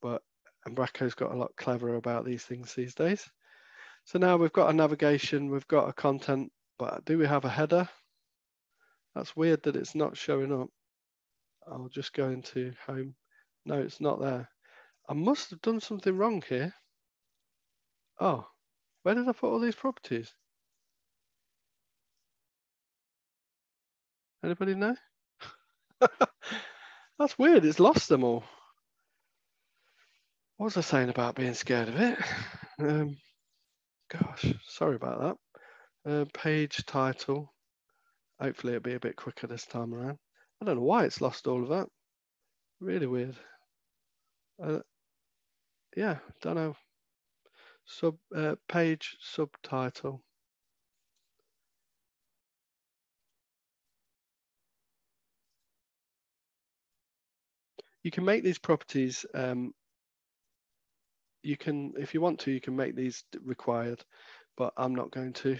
but Umbraco's got a lot cleverer about these things these days. So now we've got a navigation, we've got a content, but do we have a header? That's weird that it's not showing up. I'll just go into home. No, it's not there. I must have done something wrong here. Oh, where did I put all these properties? Anybody know? That's weird, it's lost them all. What was I saying about being scared of it? Um, gosh, sorry about that. Uh, page title. Hopefully it'll be a bit quicker this time around. I don't know why it's lost all of that. Really weird. Uh, yeah, don't know. Sub uh, page subtitle. You can make these properties. Um, you can, if you want to, you can make these required, but I'm not going to.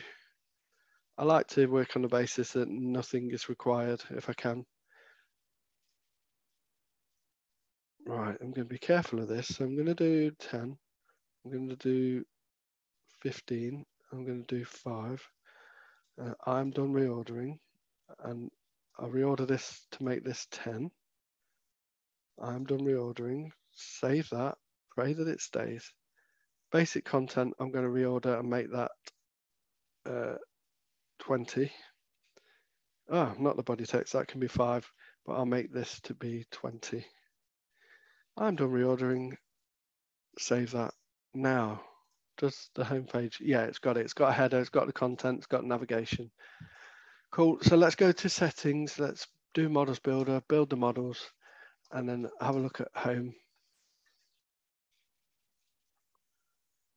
I like to work on the basis that nothing is required if I can. Right, I'm going to be careful of this. So I'm going to do ten. I'm going to do fifteen. I'm going to do five. Uh, I'm done reordering, and I'll reorder this to make this ten. I'm done reordering. Save that. Pray that it stays. Basic content, I'm going to reorder and make that uh, twenty. Oh, not the body text, that can be five, but I'll make this to be twenty. I'm done reordering, save that. Now, does the home page, yeah, it's got it. It's got a header, it's got the content, it's got navigation. Cool, so let's go to settings. Let's do Models Builder, build the models, and then have a look at home.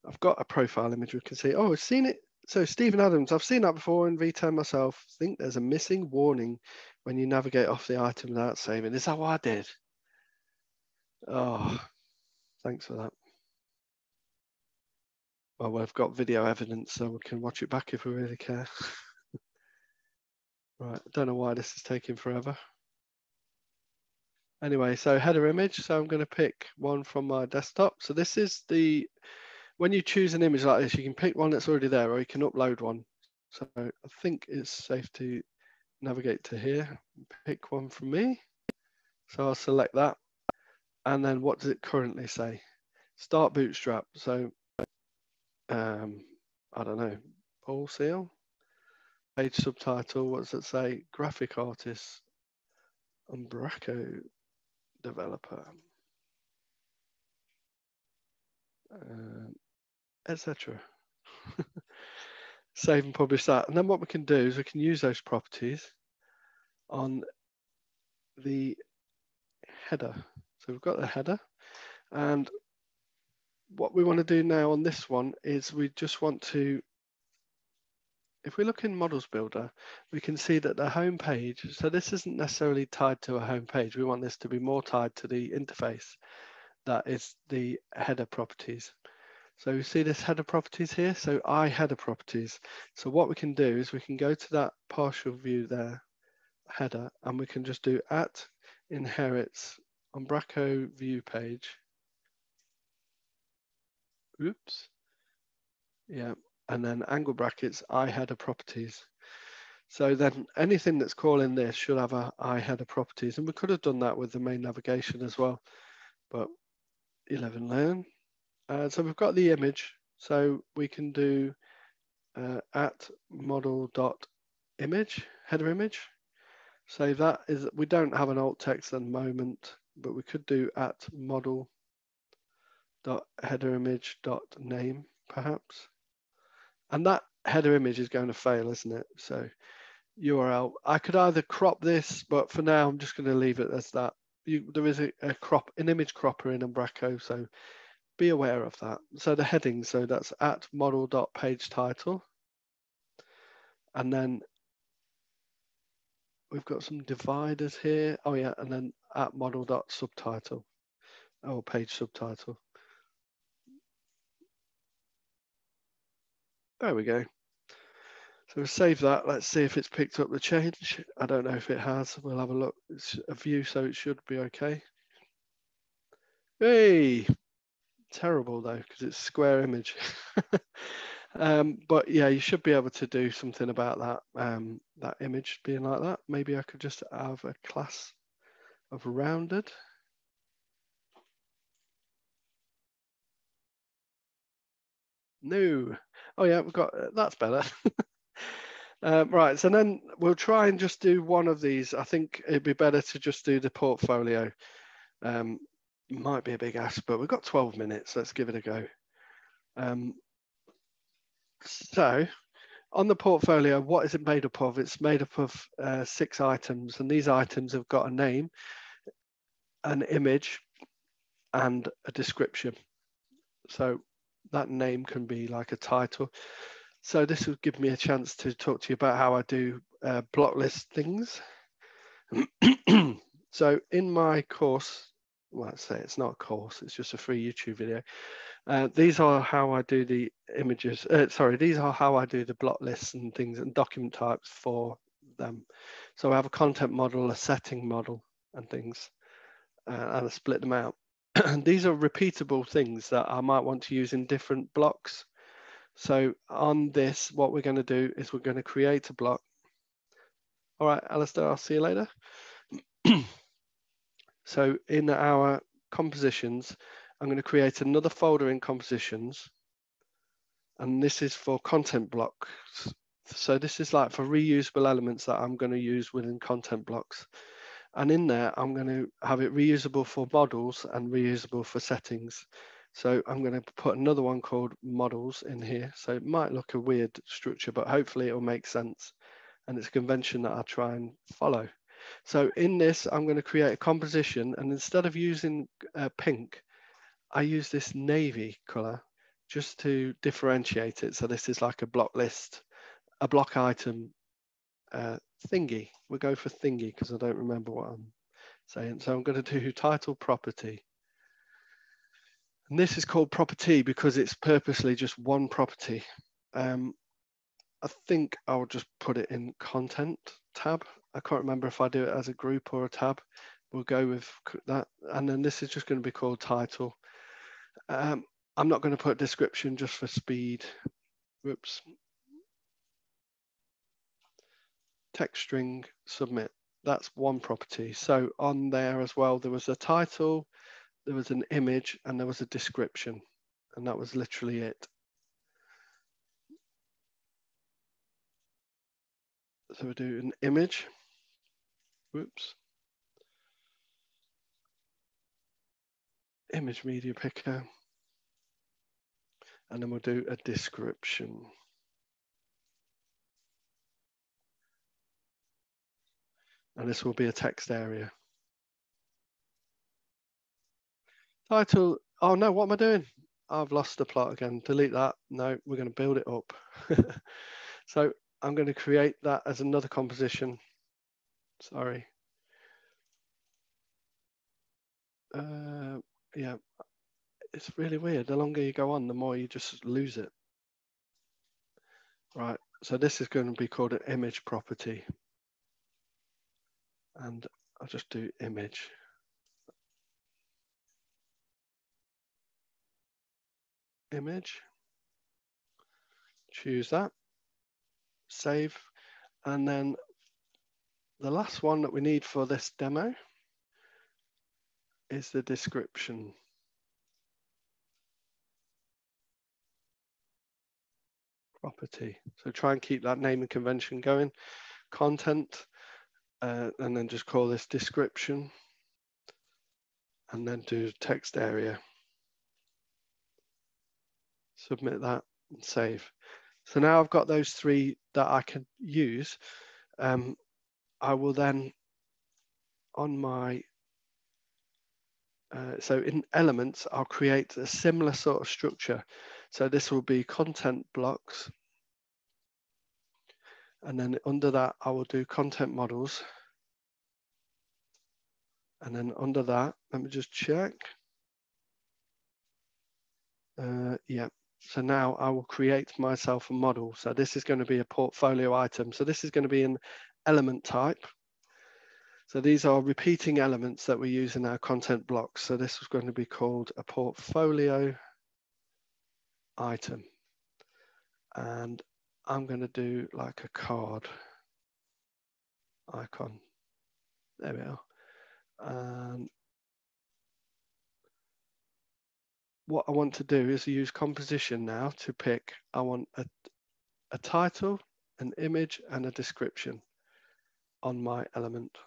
I've got a profile image we can see. Oh, I've seen it. So Stephen Adams, I've seen that before in V ten myself. I think there's a missing warning when you navigate off the item without saving. Is that what I did? Oh, thanks for that. Well, we've got video evidence, so we can watch it back if we really care. Right, I don't know why this is taking forever. Anyway, so header image. So I'm going to pick one from my desktop. So this is the... When you choose an image like this, you can pick one that's already there or you can upload one. So I think it's safe to navigate to here, pick one from me. So I'll select that. And then what does it currently say? Start Bootstrap. So um, I don't know, Paul Seal, page subtitle, what does it say? Graphic artist, Umbraco developer. Um, et cetera Save and publish that. And then what we can do is we can use those properties on the header. So we've got the header. And what we want to do now on this one is we just want to, if we look in Models Builder, we can see that the home page, so this isn't necessarily tied to a home page. We want this to be more tied to the interface. That is the header properties. So you see this header properties here, so I header properties. So what we can do is we can go to that partial view there, header, and we can just do at inherits Umbraco view page. Oops. Yeah, and then angle brackets, I header properties. So then anything that's calling this should have a I header properties. And we could have done that with the main navigation as well, but eleven learn. Uh, so we've got the image, so we can do uh, at model.image, header image. So that is, we don't have an alt text at the moment, but we could do at model.headerimage.name perhaps. And that header image is going to fail, isn't it? So U R L, I could either crop this, but for now, I'm just going to leave it as that. You, there is a, a crop, an image cropper in Umbraco, so be aware of that. So the heading, so that's at model.page title. And then we've got some dividers here. Oh yeah, and then at model.subtitle or page subtitle. There we go. So we'll save that. Let's see if it's picked up the change. I don't know if it has. We'll have a look. It's a view, so it should be okay. Hey, terrible though, because it's square image. um, but yeah, you should be able to do something about that, um, that image being like that. Maybe I could just have a class of rounded. No. Oh yeah, we've got, that's better. Um, right, so then we'll try and just do one of these. I think it'd be better to just do the portfolio. Um, might be a big ask, but we've got twelve minutes. Let's give it a go. Um, so on the portfolio, what is it made up of? It's made up of uh, six items, and these items have got a name, an image, and a description. So that name can be like a title. So this will give me a chance to talk to you about how I do uh, block list things. So in my course, well, let's say it's not a course, it's just a free YouTube video. Uh, these are how I do the images, uh, sorry, these are how I do the block lists and things and document types for them. So I have a content model, a setting model and things, uh, and I split them out. These are repeatable things that I might want to use in different blocks. So on this, what we're going to do is we're going to create a block. All right, Alistair, I'll see you later. So in our compositions, I'm going to create another folder in compositions and this is for content blocks. So this is like for reusable elements that I'm going to use within content blocks. And in there, I'm going to have it reusable for models and reusable for settings. So I'm going to put another one called models in here. So it might look a weird structure, but hopefully it'll make sense. And it's a convention that I try and follow. So in this, I'm going to create a composition. And instead of using uh, pink, I use this navy color just to differentiate it. So this is like a block list, a block item uh, thingy. We'll go for thingy because I don't remember what I'm saying. So I'm going to do title property. And this is called property because it's purposely just one property. Um, I think I'll just put it in content tab. I can't remember if I do it as a group or a tab. We'll go with that. And then this is just going to be called title. Um, I'm not going to put description just for speed. Whoops. Text string submit. That's one property. So on there as well, there was a title, there was an image, and there was a description. And that was literally it. So we do an image. Whoops. Image media picker. And then we'll do a description. And this will be a text area. Title, oh no, what am I doing? I've lost the plot again, delete that. No, we're going to build it up. So I'm going to create that as another composition. Sorry. Uh, yeah, it's really weird. The longer you go on, the more you just lose it. Right, so this is going to be called an image property. And I'll just do image. Image. Choose that. Save. And then the last one that we need for this demo is the description. Property. So try and keep that naming convention going. Content. Uh, and then just call this description and then do text area. Submit that and save. So now I've got those three that I can use. Um, I will then on my, uh, so in elements, I'll create a similar sort of structure. So this will be content blocks. And then under that, I will do content models. And then under that, let me just check. Uh, yeah, so now I will create myself a model. So this is going to be a portfolio item. So this is going to be an element type. So these are repeating elements that we use in our content blocks. So this is going to be called a portfolio item. And I'm going to do like a card icon. There we are. And what I want to do is use composition now to pick. I want a, a title, an image, and a description on my element.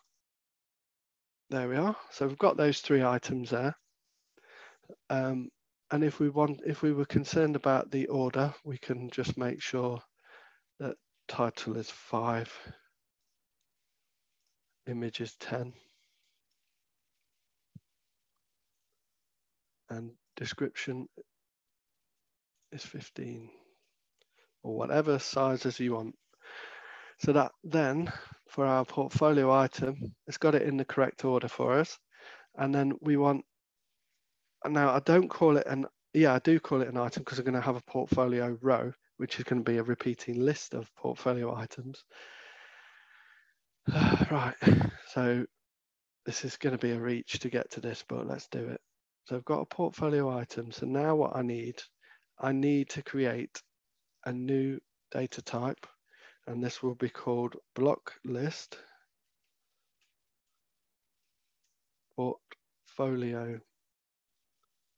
There we are. So we've got those three items there. Um, and if we want, if we were concerned about the order, we can just make sure that title is five, image is ten, and description is fifteen, or whatever sizes you want. So that then, for our portfolio item, it's got it in the correct order for us. And then we want, now I don't call it an, yeah, I do call it an item because I'm going to have a portfolio row, which is going to be a repeating list of portfolio items. Right, so this is going to be a reach to get to this, but let's do it. So I've got a portfolio item. So now what I need, I need to create a new data type, and this will be called block list portfolio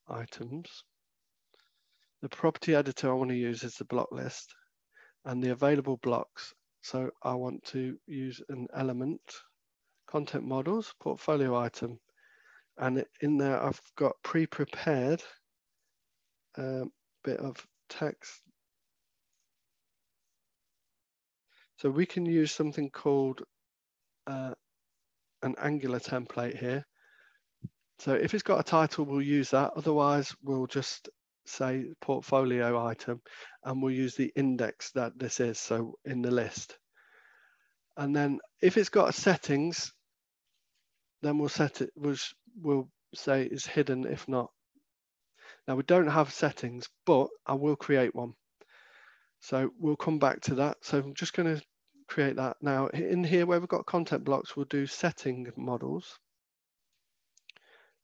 items. The property editor I want to use is the block list and the available blocks. So I want to use an element, content models, portfolio item. And in there, I've got pre-prepared a bit of text. So we can use something called uh, an Angular template here. So if it's got a title, we'll use that. Otherwise, we'll just say portfolio item, and we'll use the index that this is, so in the list. And then if it's got a settings, then we'll set it, we'll, we'll say it's hidden if not. Now we don't have settings, but I will create one. So we'll come back to that. So I'm just going to create that. Now in here where we've got content blocks, we'll do setting models.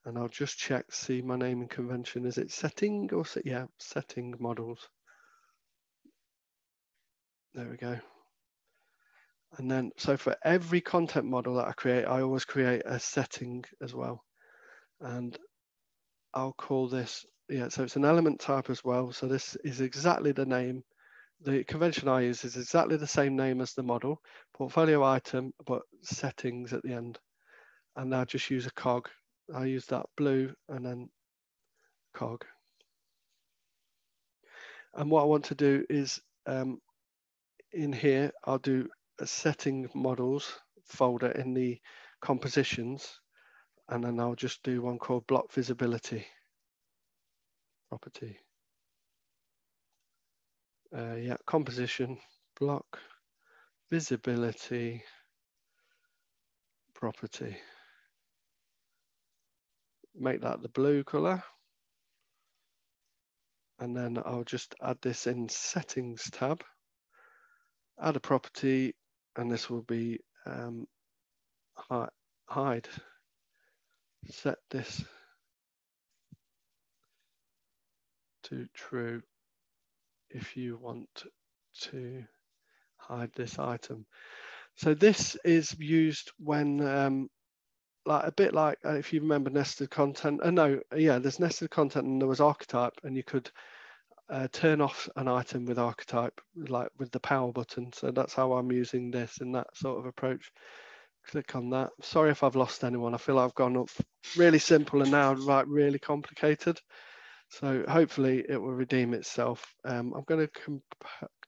And I'll just check, see my naming convention. Is it setting or set? Yeah, setting models. There we go. And then, so for every content model that I create, I always create a setting as well. And I'll call this, yeah, so it's an element type as well. So this is exactly the name. The convention I use is exactly the same name as the model, portfolio item, but settings at the end. And I'll just use a cog. I use that blue and then cog. And what I want to do is um, in here, I'll do a setting models folder in the compositions, and then I'll just do one called block visibility property. Uh, yeah, composition block visibility property. Make that the blue color, and then I'll just add this in settings tab. Add a property. And this will be um, hide, set this to true if you want to hide this item. So this is used when, um, like a bit like uh, if you remember nested content, uh, no, yeah, there's nested content and there was archetype, and you could Uh, turn off an item with archetype, like with the power button. So that's how I'm using this in that sort of approach. Click on that. Sorry if I've lost anyone. I feel I've gone up really simple and now right really complicated. So hopefully it will redeem itself. Um, I'm going to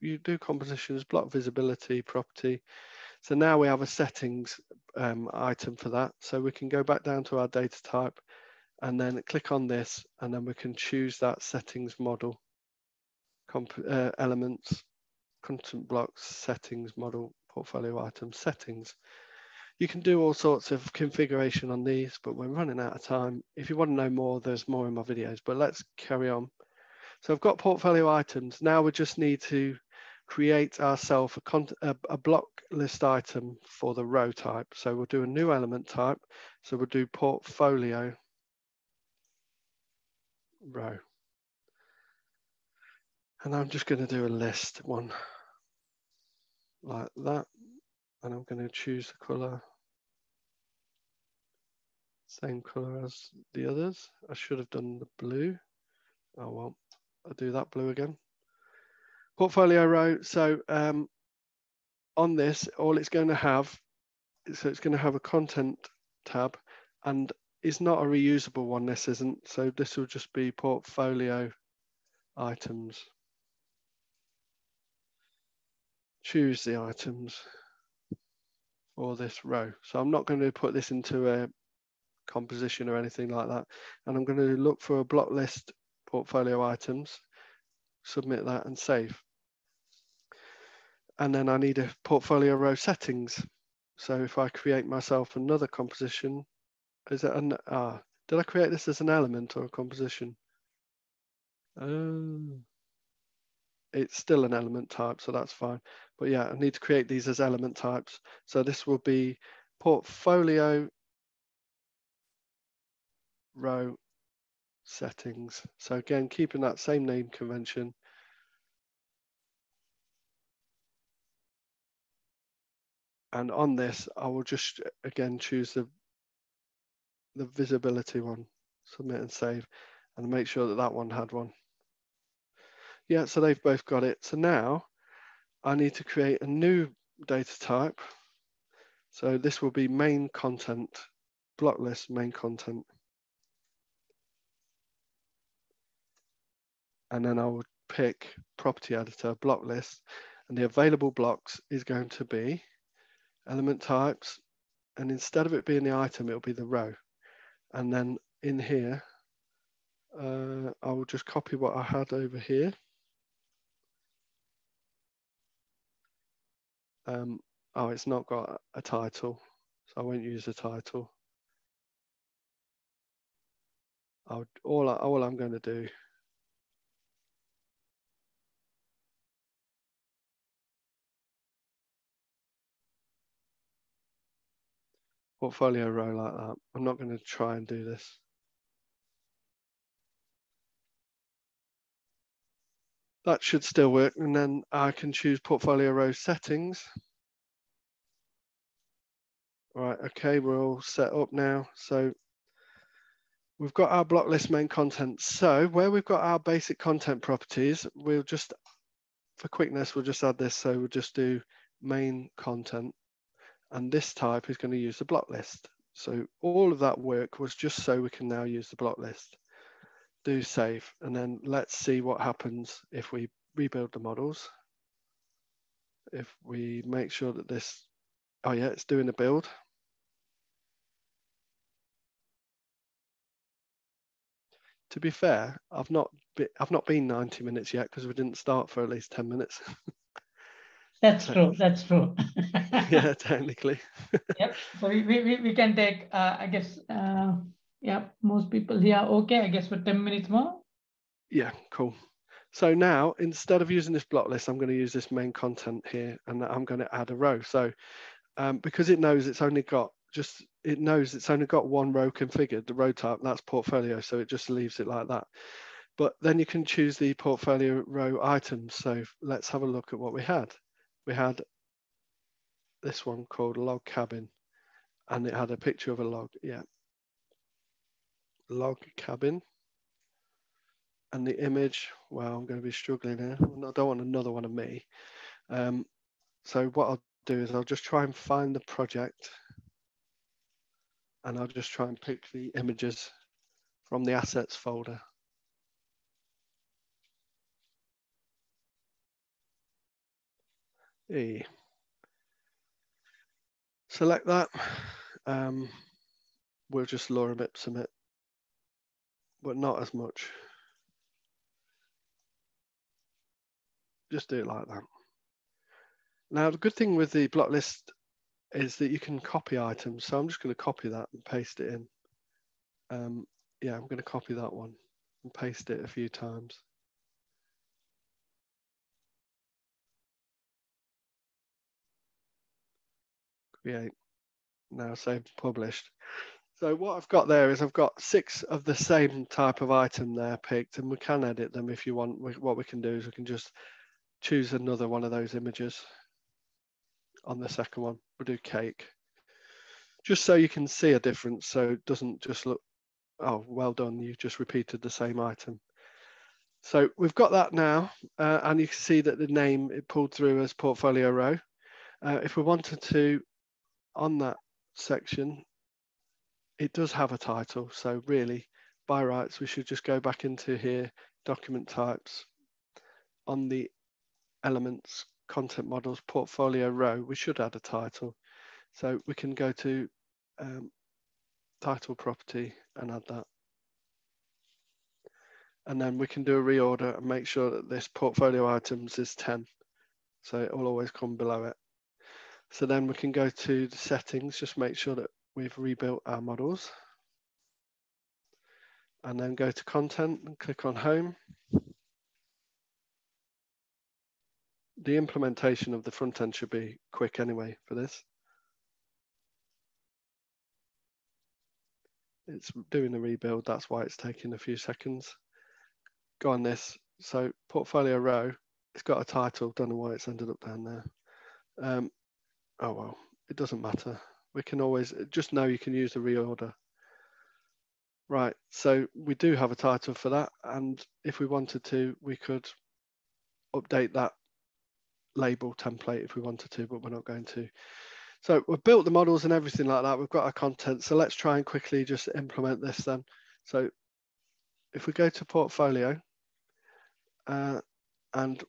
you do compositions, block visibility property. So now we have a settings um, item for that. So we can go back down to our data type and then click on this, and then we can choose that settings model. Comp uh, elements, content blocks, settings, model, portfolio item, settings. You can do all sorts of configuration on these, but we're running out of time. If you want to know more, there's more in my videos, but let's carry on. So I've got portfolio items. Now we just need to create ourselves a, a, a block list item for the row type. So we'll do a new element type. So we'll do portfolio row. And I'm just going to do a list one like that. And I'm going to choose the color, same color as the others. I should have done the blue. Oh, well, I'll do that blue again. Portfolio row. So um, on this, all it's going to have, so it's going to have a content tab, and it's not a reusable one. This isn't. So this will just be portfolio items. Choose the items for this row. So I'm not going to put this into a composition or anything like that. And I'm going to look for a block list portfolio items, submit that and save. And then I need a portfolio row settings. So if I create myself another composition, is it an, ah, did I create this as an element or a composition? Oh. It's still an element type, so that's fine. But yeah, I need to create these as element types. So this will be portfolio row settings. So again, keeping that same name convention. And on this, I will just again choose the, the visibility one, submit and save, and make sure that that one had one. Yeah, so they've both got it. So now I need to create a new data type. So this will be main content, block list main content. And then I would pick property editor block list, and the available blocks is going to be element types. And instead of it being the item, it'll be the row. And then in here, uh, I will just copy what I had over here. Um, oh, it's not got a title, so I won't use the title. I'll, all, I, all I'm going to do portfolio row like that. I'm not going to try and do this. That should still work. And then I can choose portfolio row settings. All right, okay, we're all set up now. So we've got our block list main content. So where we've got our basic content properties, we'll just, for quickness, we'll just add this. So we'll just do main content. And this type is going to use the block list. So all of that work was just so we can now use the block list. Do save, and then let's see what happens if we rebuild the models. If we make sure that this, oh yeah, it's doing a build. To be fair, I've not be, I've not been ninety minutes yet because we didn't start for at least ten minutes. That's true, that's true. Yeah, technically. Yep, so we, we, we can take, uh, I guess, uh, yeah, most people here, okay, I guess for ten minutes more. Yeah, cool. So now, instead of using this block list, I'm going to use this main content here, and I'm going to add a row. So um, because it knows it's only got just, it knows it's only got one row configured, the row type, that's portfolio, so it just leaves it like that. But then you can choose the portfolio row items. So let's have a look at what we had. We had this one called log cabin, and it had a picture of a log, yeah. Log cabin. And the image, well, I'm going to be struggling here. I don't want another one of me. Um, so what I'll do is I'll just try and find the project, and I'll just try and pick the images from the assets folder. E. Select that. Um, we'll just lorem ipsum it, but not as much. Just do it like that. Now, the good thing with the block list is that you can copy items. So I'm just going to copy that and paste it in. Um, yeah, I'm going to copy that one and paste it a few times. Create, now save, published. So what I've got there is I've got six of the same type of item there picked, and we can edit them if you want. We, what we can do is we can just choose another one of those images on the second one. We'll do cake, just so you can see a difference. So it doesn't just look, oh, well done, you've just repeated the same item. So we've got that now, uh, and you can see that the name, it pulled through as portfolio row. Uh, if we wanted to, on that section, it does have a title. So really, by rights, we should just go back into here, document types. On the elements, content models, portfolio row, we should add a title. So we can go to um, title property and add that. And then we can do a reorder and make sure that this portfolio items is ten. So it will always come below it. So then we can go to the settings, just make sure that we've rebuilt our models, and then go to content and click on home. The implementation of the front end should be quick anyway for this. It's doing a rebuild, that's why it's taking a few seconds. Go on this, so portfolio row, it's got a title, don't know why it's ended up down there. Um, Oh, well, it doesn't matter. We can always just know you can use the reorder. Right, so we do have a title for that. And if we wanted to, we could update that label template if we wanted to, but we're not going to. So we've built the models and everything like that. We've got our content. So let's try and quickly just implement this then. So if we go to portfolio uh, and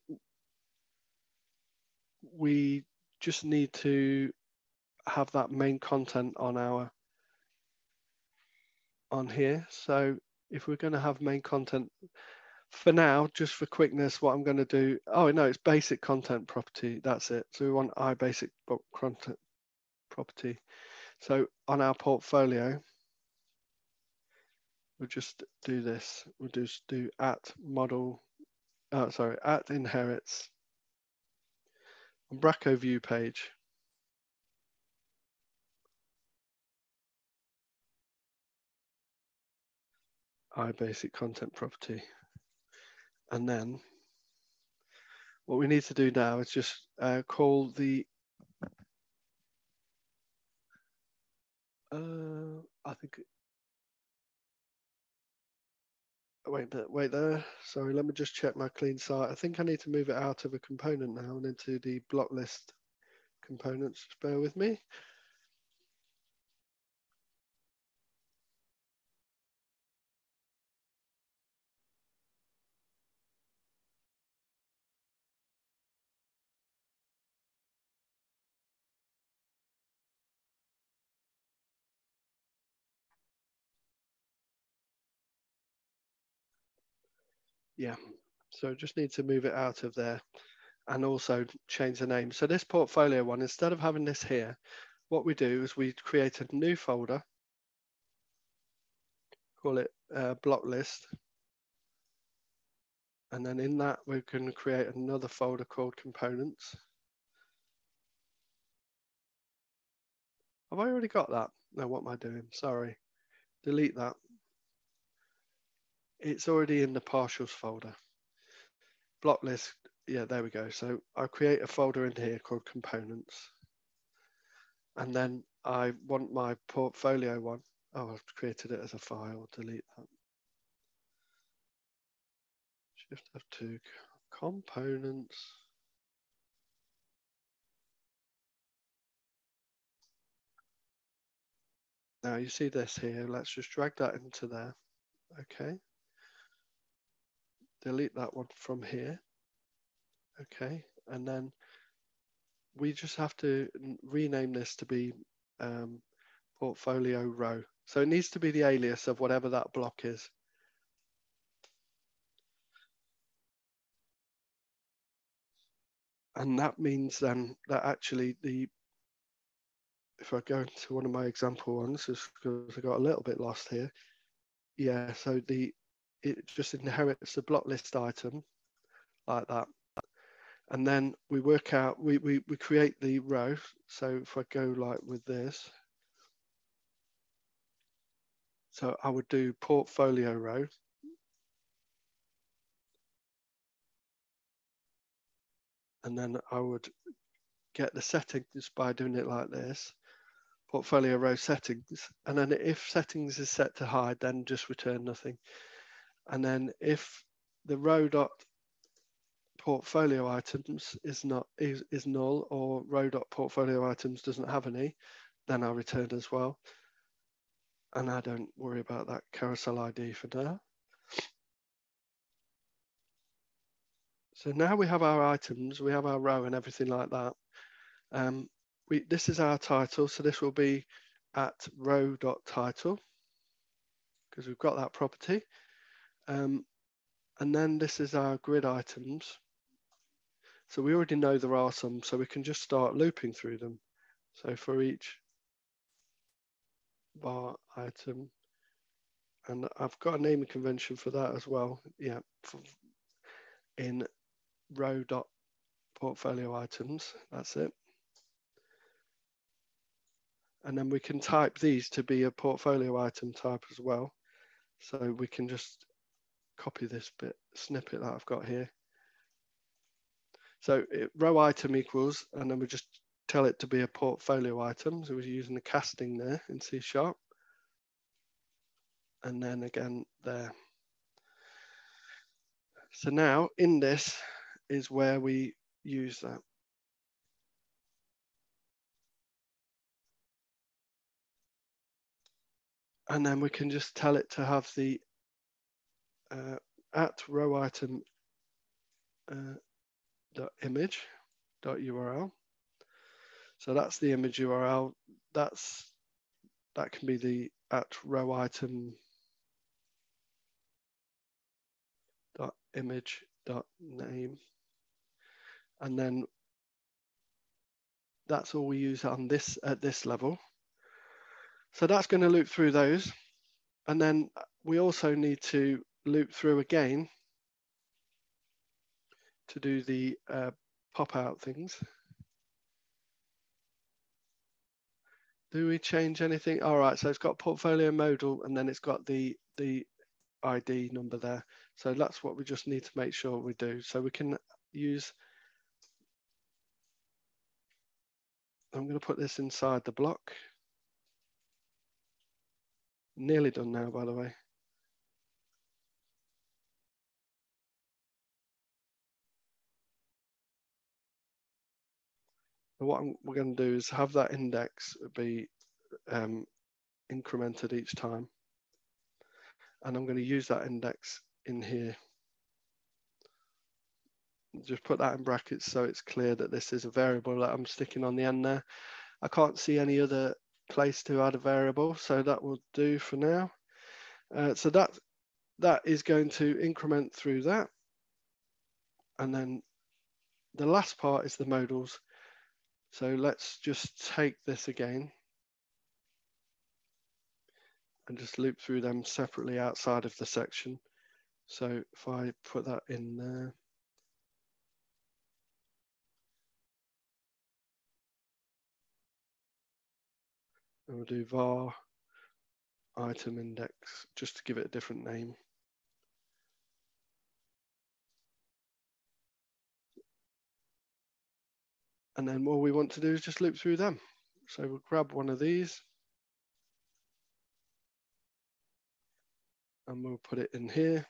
we just need to have that main content on our on here. So if we're going to have main content for now, just for quickness, what I'm going to do, oh no, it's basic content property, that's it. So we want I basic content property. So on our portfolio, we'll just do this. We'll just do at model, oh, sorry, at inherits, Umbraco view page. I basic content property. And then what we need to do now is just uh, call the, uh, I think, wait, wait there, sorry, let me just check my clean site. I think I need to move it out of a component now and into the block list components, just bear with me. Yeah, so just need to move it out of there and also change the name. So this portfolio one, instead of having this here, what we do is we create a new folder, call it uh, block list. And then in that, we can create another folder called components. Have I already got that? No, what am I doing? Sorry, delete that. It's already in the partials folder. Block list, yeah, there we go. So I'll create a folder in here called components. And then I want my portfolio one. Oh, I've created it as a file, delete that. Shift F two, components. Now you see this here, let's just drag that into there, okay. Delete that one from here, okay, and then we just have to rename this to be um, portfolio row. So it needs to be the alias of whatever that block is. And that means then that actually the, if I go into one of my example ones, just because I got a little bit lost here. Yeah, so the, it just inherits the block list item like that. And then we work out, we, we, we create the row. So if I go like with this, so I would do portfolio row. And then I would get the settings by doing it like this, portfolio row settings. And then if settings is set to hide, then just return nothing. And then if the row dot portfolio items is not is, is null, or row dot portfolio items doesn't have any, then I'll return as well. And I don't worry about that carousel I D for now. So now we have our items, we have our row and everything like that. Um, we this is our title, so this will be at row dot title because we've got that property. Um, and then this is our grid items. So we already know there are some, so we can just start looping through them. So for each bar item, and I've got a naming convention for that as well. Yeah, in row dot portfolio items, that's it. And then we can type these to be a portfolio item type as well. So we can just copy this bit snippet that I've got here. So it, row item equals, and then we just tell it to be a portfolio item. So we're using the casting there in C sharp. And then again there. So now in this, is where we use that. And then we can just tell it to have the uh, at row item uh, dot image dot U R L. So that's the image U R L. That's that can be the at row item dot image dot name. And then that's all we use on this at this level. So that's going to loop through those. And then we also need to loop through again to do the uh, pop out things. Do we change anything? All right, so it's got portfolio modal and then it's got the, the I D number there. So that's what we just need to make sure we do. So we can use, I'm going to put this inside the block. Nearly done now, by the way. So what I'm, we're going to do is have that index be um, incremented each time. And I'm going to use that index in here. Just put that in brackets so it's clear that this is a variable that I'm sticking on the end there. I can't see any other place to add a variable, so that will do for now. Uh, so that that is going to increment through that, and then the last part is the modals. So let's just take this again and just loop through them separately outside of the section. So if I put that in there, and we'll do var item index, just to give it a different name. And then all we want to do is just loop through them. So we'll grab one of these and we'll put it in here.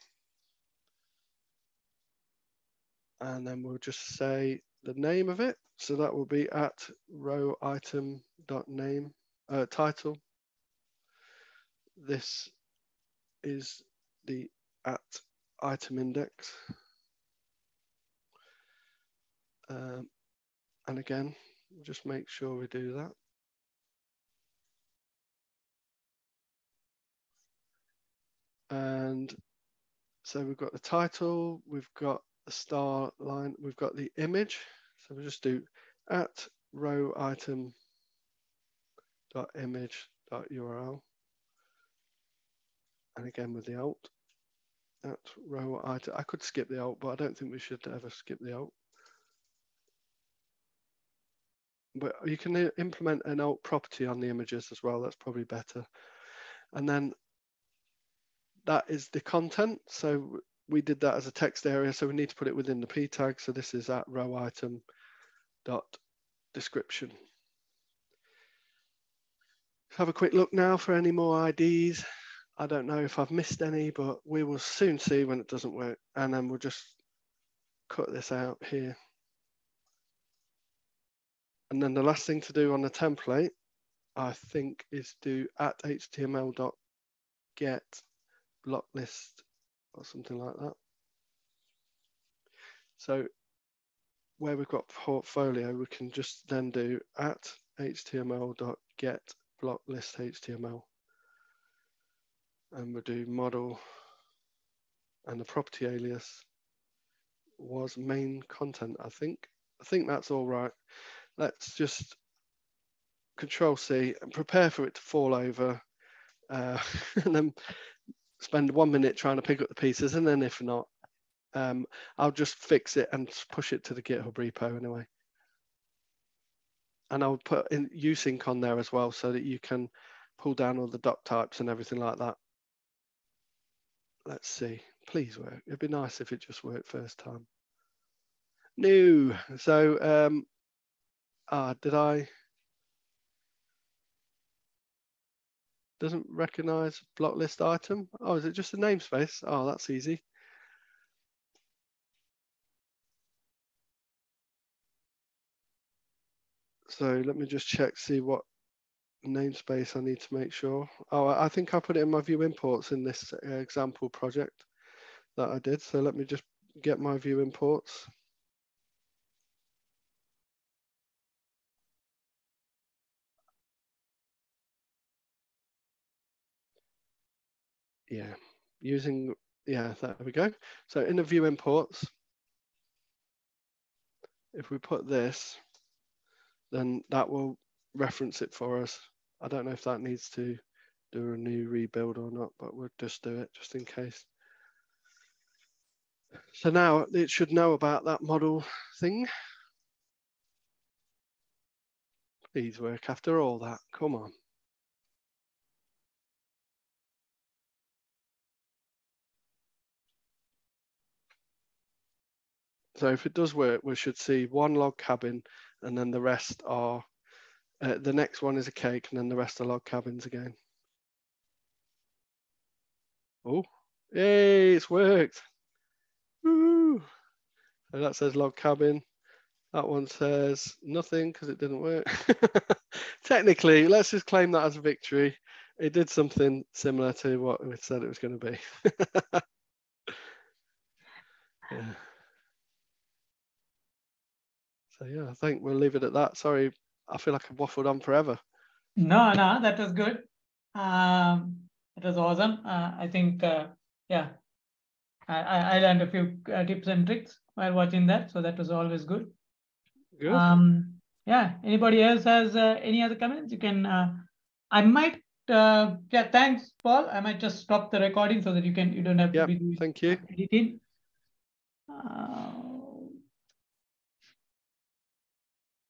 And then we'll just say the name of it. So that will be at row item dot name. Uh, title. This is the at item index. Um, and again, we'll just make sure we do that. And so we've got the title, we've got the star line, we've got the image. So we'll just do at row item dot image dot U R L, and again with the alt at row item. I could skip the alt, but I don't think we should ever skip the alt. But you can implement an alt property on the images as well. That's probably better. And then that is the content. So we did that as a text area, so we need to put it within the p tag. So this is at row item dot description. Have a quick look now for any more I Ds. I don't know if I've missed any, but we will soon see when it doesn't work. And then we'll just cut this out here. And then the last thing to do on the template, I think, is do at H T M L dot get block list or something like that. So where we've got portfolio, we can just then do at H T M L dot get block list H T M L, and we'll do model, and the property alias was main content. I think I think that's all right. Let's just control C and prepare for it to fall over, uh, and then spend one minute trying to pick up the pieces, and then if not, um, I'll just fix it and push it to the GitHub repo anyway. And I'll put in USync on there as well, so that you can pull down all the doc types and everything like that. Let's see, please work. It'd be nice if it just worked first time. No, so um, ah, did I? Doesn't recognize block list item. Oh, is it just a namespace? Oh, that's easy. So let me just check, see what namespace I need to make sure. Oh, I think I put it in my view imports in this example project that I did. So let me just get my view imports. Yeah, using, yeah, there we go. So in the view imports, if we put this, then that will reference it for us. I don't know if that needs to do a new rebuild or not, but we'll just do it just in case. So now it should know about that model thing. Please work after all that, come on. So if it does work, we should see one log cabin, and then the rest are, uh, the next one is a cake, and then the rest are log cabins again. Oh, yay, it's worked. Woo! So that says log cabin. That one says nothing because it didn't work. Technically, let's just claim that as a victory. It did something similar to what we said it was going to be. Yeah. So yeah, I think we'll leave it at that. Sorry, I feel like I've waffled on forever. No, no, that was good. Um, it was awesome. Uh, I think, uh, yeah, I, I learned a few uh, tips and tricks while watching that. So that was always good. Good. Um, yeah, anybody else has uh, any other comments? You can, uh, I might, uh, yeah, thanks, Paul. I might just stop the recording so that you can, you don't have yep, to be doing. Thank you. Editing. Uh,